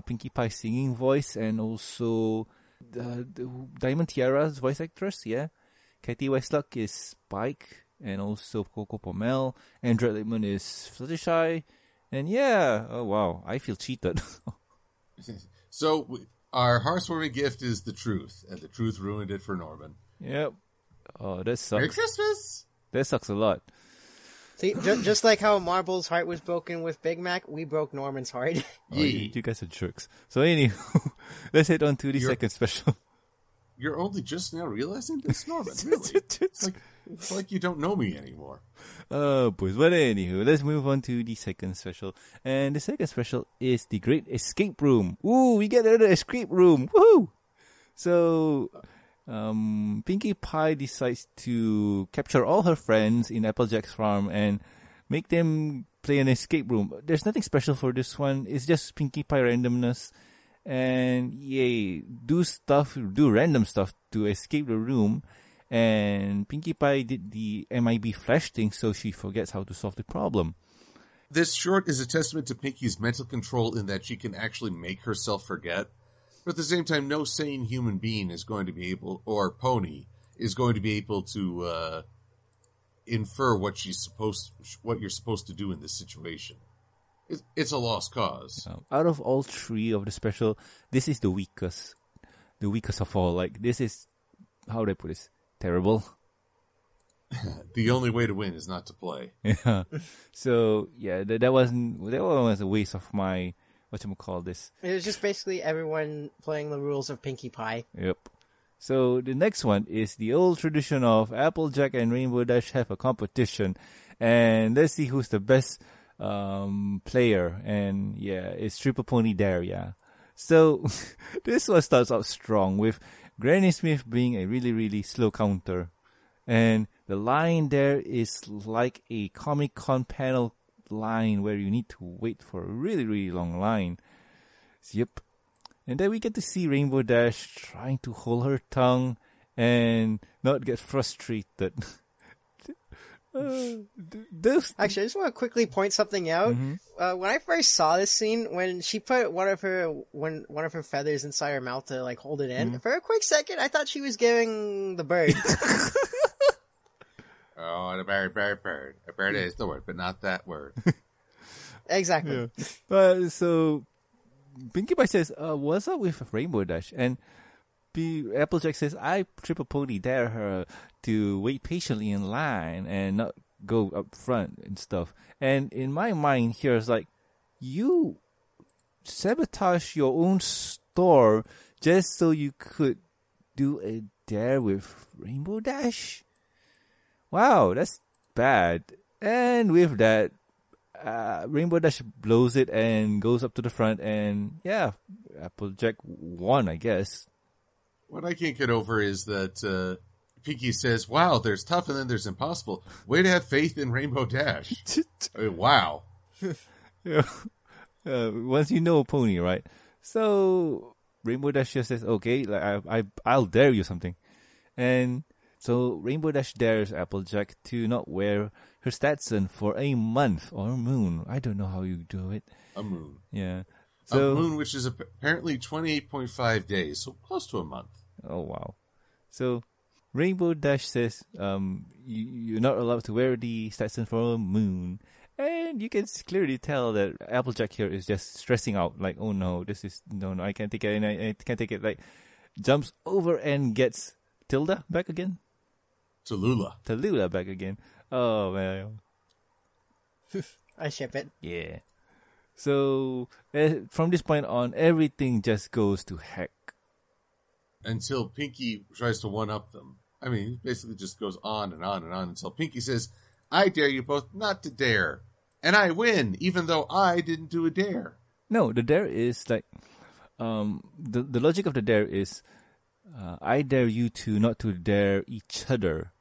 Pinkie Pie singing voice, and also the Diamond Tiara's voice actress, yeah. Katie Westlock is Spike. And also Coco Pommel. Andrea Littman is Fluttershy. And yeah, oh wow, I feel cheated. So our heartwarming gift is the truth, and the truth ruined it for Norman. Yep. Oh, this sucks. Merry Christmas! That sucks a lot. See, just like how Marble's heart was broken with Big Mac, we broke Norman's heart. Oh, you guys are jerks. So anywho, let's hit on to the second special. You're only just now realizing this, Norman, really? It's like you don't know me anymore. Oh, boys. But anywho, let's move on to the second special. And the second special is the Great Escape Room. Ooh, we get another escape room. Woohoo! So... Pinkie Pie decides to capture all her friends in Applejack's farm and make them play an escape room. There's nothing special for this one. It's just Pinkie Pie randomness. And yay, do random stuff to escape the room. And Pinkie Pie did the MIB flash thing, so she forgets how to solve the problem. This short is a testament to Pinkie's mental control in that she can actually make herself forget. But at the same time, no sane human being is going to be able, or pony, is going to be able to infer what you're supposed to do in this situation. It's a lost cause. Out of all three of the special, this is the weakest of all. Like, this is, how do I put this? Terrible. The only way to win is not to play. Yeah. So yeah, that was a waste of my. Whatchamacallit. It was just basically everyone playing the rules of Pinkie Pie. Yep. So the next one is the old tradition of Applejack and Rainbow Dash have a competition. And let's see who's the best player. And yeah, it's Triple Pony Dare, yeah. So this one starts out strong with Granny Smith being a really, really slow counter. And the line there is like a Comic-Con panel line where you need to wait for a really, really long line. Yep. And then we get to see Rainbow Dash trying to hold her tongue and not get frustrated. Actually, I just want to quickly point something out. Mm-hmm. When I first saw this scene, when she put one of her feathers inside her mouth to like hold it in, mm-hmm. for a quick second, I thought she was giving the bird. Oh, a bird. A bird is the word, but not that word. Exactly. Yeah. So, Pinkie Pie says, what's up with Rainbow Dash? And Applejack says, I Triple Pony dare her to wait patiently in line and not go up front and stuff. And in my mind here, it's like, you sabotage your own store just so you could do a dare with Rainbow Dash? Wow, that's bad. And with that, Rainbow Dash blows it and goes up to the front, and yeah, Applejack won, I guess. What I can't get over is that Pinkie says, wow, there's tough and then there's impossible. Way to have faith in Rainbow Dash. I mean, wow. Yeah. Once you know a pony, right? So Rainbow Dash just says, okay, like, I'll dare you something. And... so Rainbow Dash dares Applejack to not wear her Stetson for a month or a moon. I don't know how you do it. A moon. Yeah. So, a moon, which is apparently 28.5 days, so close to a month. Oh, wow. So Rainbow Dash says you're not allowed to wear the Stetson for a moon. And you can clearly tell that Applejack here is just stressing out. Like, oh, no, this is... No, I can't take it. And I can't take it. Like, jumps over and gets... Tilda back again? Tallulah back again. Oh, man. I ship it. Yeah. So, from this point on, everything just goes to heck. Until Pinkie tries to one-up them. I mean, it basically just goes on and on and on until Pinkie says, I dare you both not to dare. And I win, even though I didn't do a dare. No, the dare is like... the logic of the dare is... I dare you to not to dare each other.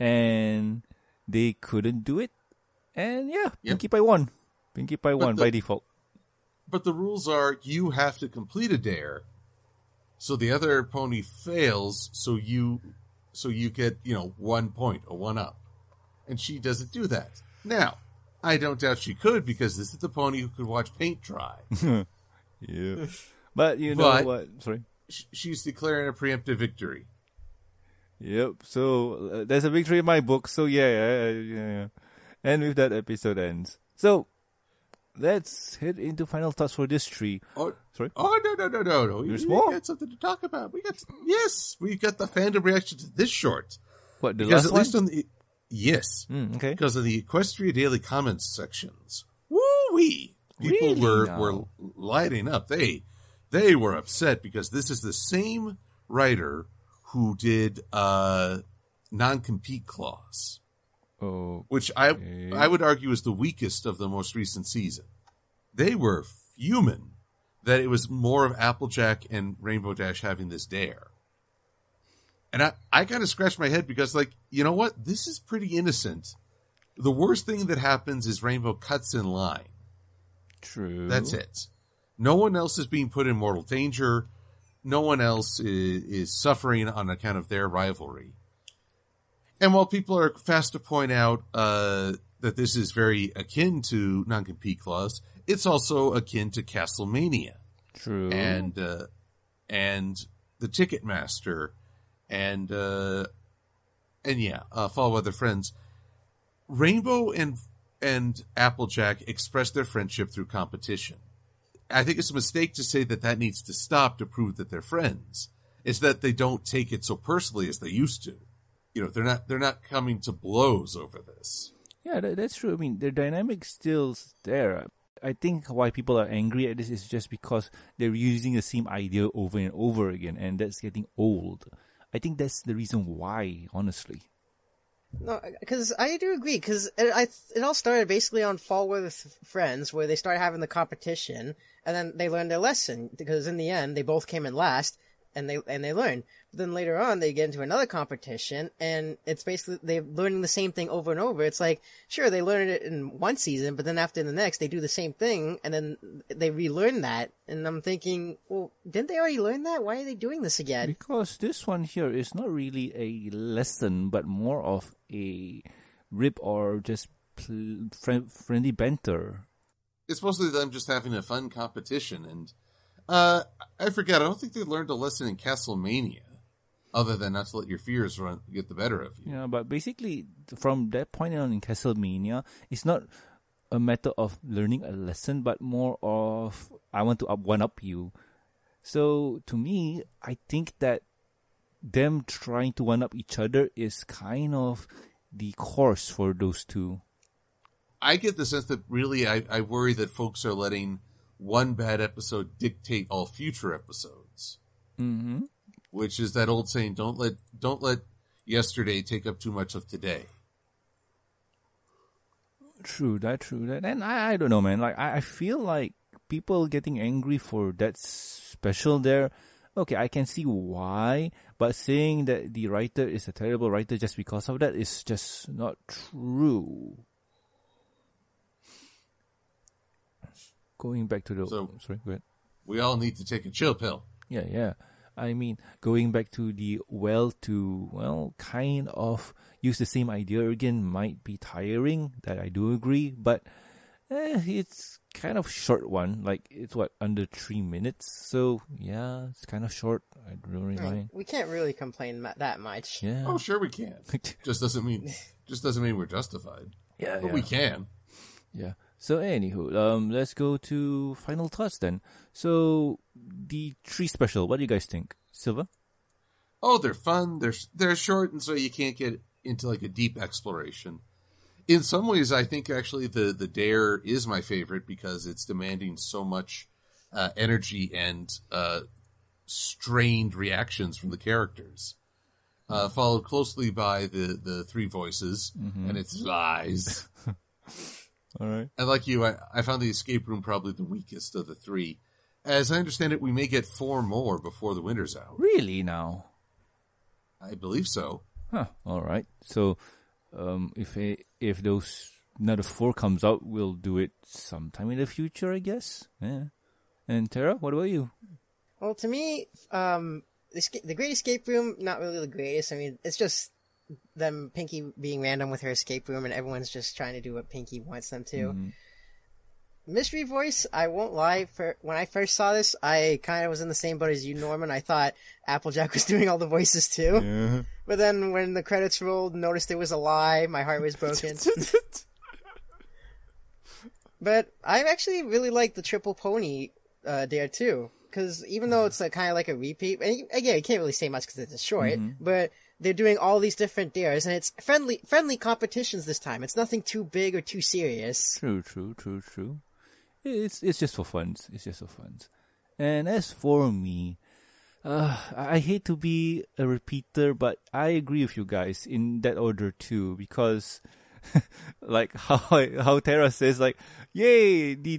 And they couldn't do it. And yeah, yep. Pinkie Pie won. Pinkie Pie won by default. But the rules are you have to complete a dare. So the other pony fails, so you get, 1 point, a one up. And she doesn't do that. Now, I don't doubt she could because this is the pony who could watch paint dry. Yeah. But you know what? Sorry. She's declaring a preemptive victory. Yep. So there's a victory in my book. So yeah. And with that, episode ends. So let's head into final thoughts for this tree. Oh, sorry. Oh, no. We got something to talk about. We got the fandom reaction to this short. What, the because last at one? Least on the yes. Okay. Because of the Equestria Daily Comments sections. Woo-wee! People really? were lighting up. They were upset because this is the same writer who did non-compete clause. Oh, which I would argue is the weakest of the most recent season. They were fuming that it was more of Applejack and Rainbow Dash having this dare. And I kind of scratched my head because, like, you know what? This is pretty innocent. The worst thing that happens is Rainbow cuts in line. True. That's it. No one else is being put in mortal danger. No one else is suffering on account of their rivalry. And while people are fast to point out that this is very akin to non-compete clause, it's also akin to Castlemania. True. And the Ticketmaster and Fall Weather Friends. Rainbow and Applejack express their friendship through competition. I think it's a mistake to say that needs to stop to prove that they're friends. It's that they don't take it so personally as they used to. You know, they're not coming to blows over this. Yeah, that's true. I mean, their dynamic's still there. I think why people are angry at this is just because they're using the same idea over and over again, and that's getting old. I think that's the reason why, honestly. No, because I do agree, because it all started basically on Fall Weather Friends, where they started having the competition, and then they learned their lesson, because in the end, they both came in last, and they learned. But then later on, they get into another competition, and it's basically, they're learning the same thing over and over. It's like, sure, they learned it in one season, but then after the next, they do the same thing, and then they relearn that, and I'm thinking, well, didn't they already learn that? Why are they doing this again? Because this one here is not really a lesson, but more of a rip or just friendly banter. It's mostly them just having a fun competition, and I forgot, I don't think they learned a lesson in Castlemania, other than not to let your fears get the better of you. Yeah, but basically, from that point on in Castlemania, it's not a matter of learning a lesson, but more of, I want to one-up you. So, to me, I think that them trying to one-up each other is kind of the course for those two. I get the sense that really I worry that folks are letting one bad episode dictate all future episodes. Mm-hmm. Which is that old saying, don't let yesterday take up too much of today. True that. And I don't know, man. Like, I feel like people getting angry for that special there, okay, I can see why, but saying that the writer is a terrible writer just because of that is just not true. Going back to the... So, sorry, go ahead. We all need to take a chill pill. Yeah. I mean, going back to the kind of use the same idea again might be tiring. That I do agree, but it's kind of short one. Like, it's under 3 minutes. So, yeah, it's kind of short. I don't really mind. We can't really complain that much. Yeah. Oh, sure we can. Just doesn't mean we're justified. Yeah. But we can. Yeah. So, anywho, let's go to final thoughts then. So, the tree special, what do you guys think? Silver? Oh, they're fun. They're short, and so you can't get into, like, a deep exploration. In some ways, I think, actually, the dare is my favorite because it's demanding so much energy and strained reactions from the characters. Followed closely by the three voices, and its lies. All right. And like you, I found the escape room probably the weakest of the three. As I understand it, we may get 4 more before the winter's out. Really now? I believe so. Huh. All right. So, if those another 4 comes out, we'll do it sometime in the future, I guess. Yeah. And Tara, what about you? Well, to me, the Great Escape Room, not really the greatest. I mean, it's just them Pinkie being random with her escape room and everyone's just trying to do what Pinkie wants them to. Mystery voice, I won't lie, when I first saw this, I kind of was in the same boat as you, Norman. I thought Applejack was doing all the voices too. Yeah. But then when the credits rolled, noticed it was a lie, my heart was broken. But I actually really like the Triple Pony there too, because even though it's like, kind of like a repeat, and again, you can't really say much because it's short, but they're doing all these different dares, and it's friendly competitions this time. It's nothing too big or too serious. True. It's just for fun. And as for me, I hate to be a repeater, but I agree with you guys in that order too, because like how Tara says, like, yay, the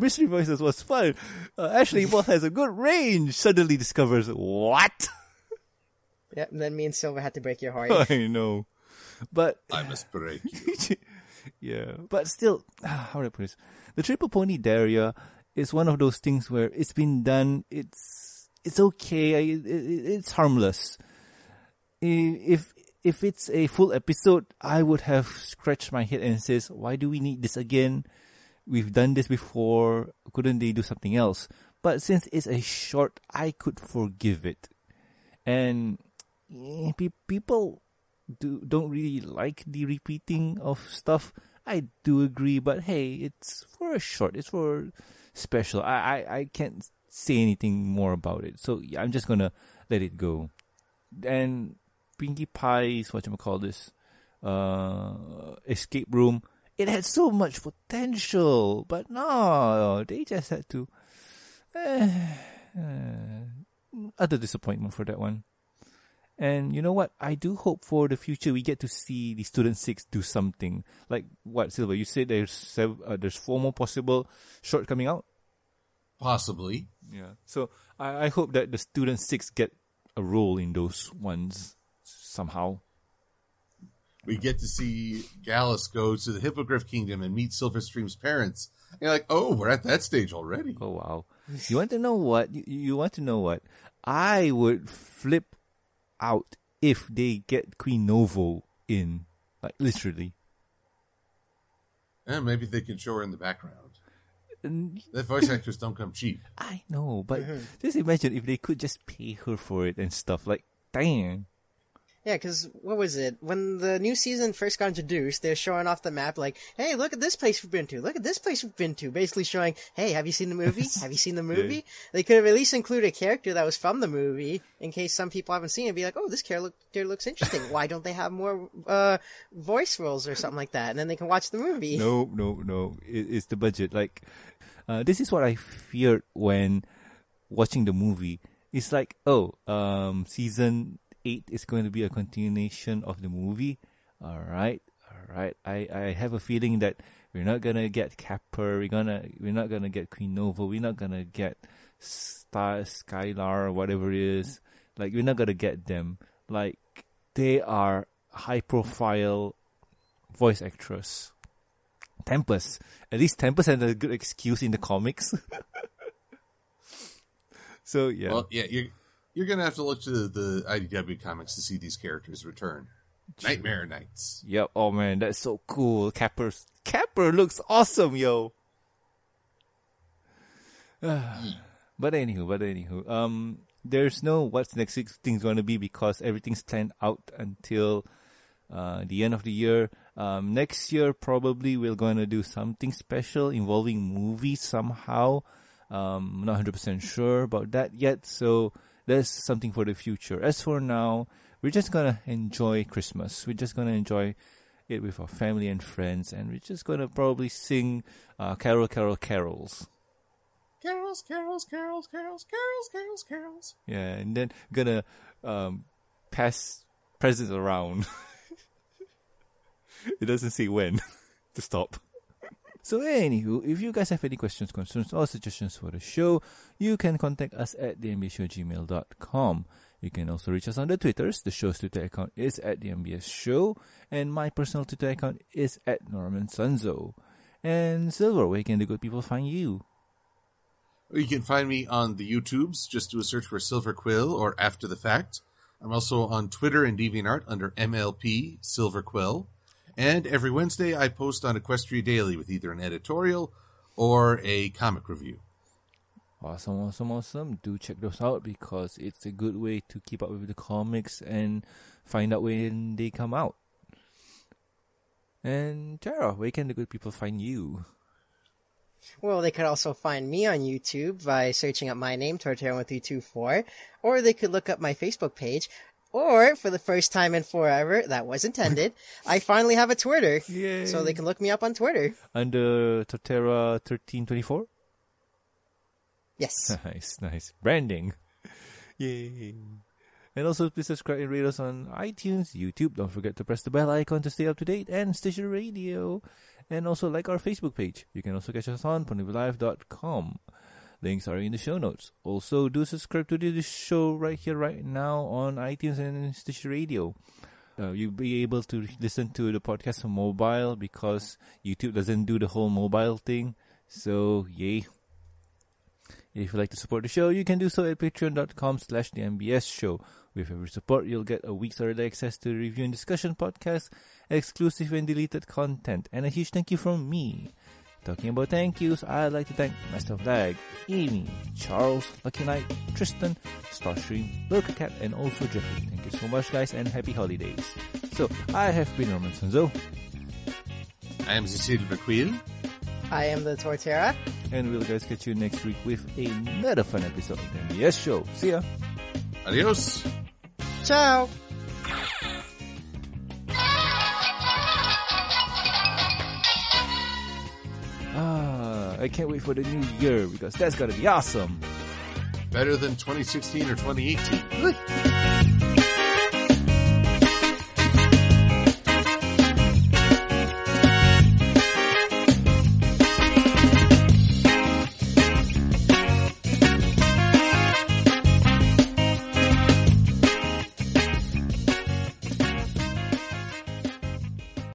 mystery voices was fun. Ashley Ball has a good range. Suddenly discovers what? Yeah, and then me and Silver had to break your heart. I know, but I must break you. Yeah, but still, how do I put this? The Triple Pony Daria is one of those things where it's been done. It's okay. It's harmless. If it's a full episode, I would have scratched my head and says, why do we need this again? We've done this before. Couldn't they do something else? But since it's a short, I could forgive it. And people don't really like the repeating of stuff. I do agree, but hey, it's for a short. It's for special. I can't say anything more about it. So yeah, I'm just going to let it go. And Pinkie Pie's, escape room. It had so much potential, but no, they just had to. Other disappointment for that one. And you know what? I do hope for the future we get to see the Student 6 do something. Like what, Silver? You said there's four more possible short coming out? Possibly. Yeah. So I hope that the Student 6 get a role in those ones somehow. We get to see Gallus go to the Hippogriff Kingdom and meet Silverstream's parents. And you're like, oh, we're at that stage already. Oh, wow. You want to know what? I would flip out if they get Queen Novo in, like, literally. And maybe they can show her in the background. That voice actors don't come cheap. I know, but just imagine if they could just pay her for it and stuff. Like, dang. Yeah, because what was it? When the new season first got introduced, they're showing off the map like, hey, look at this place we've been to. Look at this place we've been to. Basically showing, hey, have you seen the movie? Yeah. They could have at least included a character that was from the movie in case some people haven't seen it and be like, oh, this character looks interesting. Why don't they have more voice roles or something like that? And then they can watch the movie. No. It's the budget. Like, this is what I feared when watching the movie. It's like, oh, season 8 is going to be a continuation of the movie. All right. I have a feeling that we're not gonna get Capper. We're not gonna get Queen Nova. We're not gonna get Skylar, or whatever it is. Like, we're not gonna get them. Like, they are high-profile voice actress. Tempest. At least Tempest had a good excuse in the comics. So yeah. Well, yeah. You're going to have to look to the IDW comics to see these characters return. Nightmare Knights. Yep. Oh, man. That's so cool. Capper looks awesome, yo. But anywho. There's no what's next thing's going to be because everything's planned out until the end of the year. Next year, probably, we're going to do something special involving movies somehow. I'm not 100% sure about that yet, so there's something for the future. As for now, we're just going to enjoy Christmas. We're just going to enjoy it with our family and friends. And we're just going to probably sing carols. Carols. Yeah, and then going to pass presents around. It doesn't say when to stop. So anywho, if you guys have any questions, concerns, or suggestions for the show, you can contact us at thembsshow@gmail.com. You can also reach us on the Twitters. The show's Twitter account is at @thembsshow, and my personal Twitter account is at Norman Sanzo. And Silver, where can the good people find you? You can find me on the YouTubes. Just do a search for Silver Quill or After the Fact. I'm also on Twitter and DeviantArt under MLP Silver Quill. And every Wednesday, I post on Equestria Daily with either an editorial or a comic review. Awesome. Do check those out because it's a good way to keep up with the comics and find out when they come out. And Tara, where can the good people find you? Well, they could also find me on YouTube by searching up my name, Torterra1324, or they could look up my Facebook page, or, for the first time in forever, that was intended, I finally have a Twitter. Yay. So they can look me up on Twitter. Under Torterra1324? Yes. Nice, nice. Branding. Yay. And also, please subscribe and rate us on iTunes, YouTube. Don't forget to press the bell icon to stay up to date, and Stitcher Radio. And also, like our Facebook page. You can also catch us on ponyvillelive.com. Links are in the show notes. Also, do subscribe to the show right here, right now on iTunes and Stitcher Radio. You'll be able to listen to the podcast on mobile because YouTube doesn't do the whole mobile thing. So, yay. If you'd like to support the show, you can do so at patreon.com/the MBS show. With every support, you'll get a week's early access to the review and discussion podcast, exclusive and deleted content, and a huge thank you from me. Talking about thank yous, I'd like to thank Master Flag, Amy, Charles, Lucky Knight, Tristan, Starstream, LurkerCat, and also Jeffrey. Thank you so much, guys, and happy holidays. So, I have been Norman Sanzo. I am the Silver Quill. I am the Torterra. And we'll guys catch you next week with another fun episode of the MBS Show. See ya. Adios. Ciao. I can't wait for the new year because that's gonna be awesome. Better than 2016 or 2018.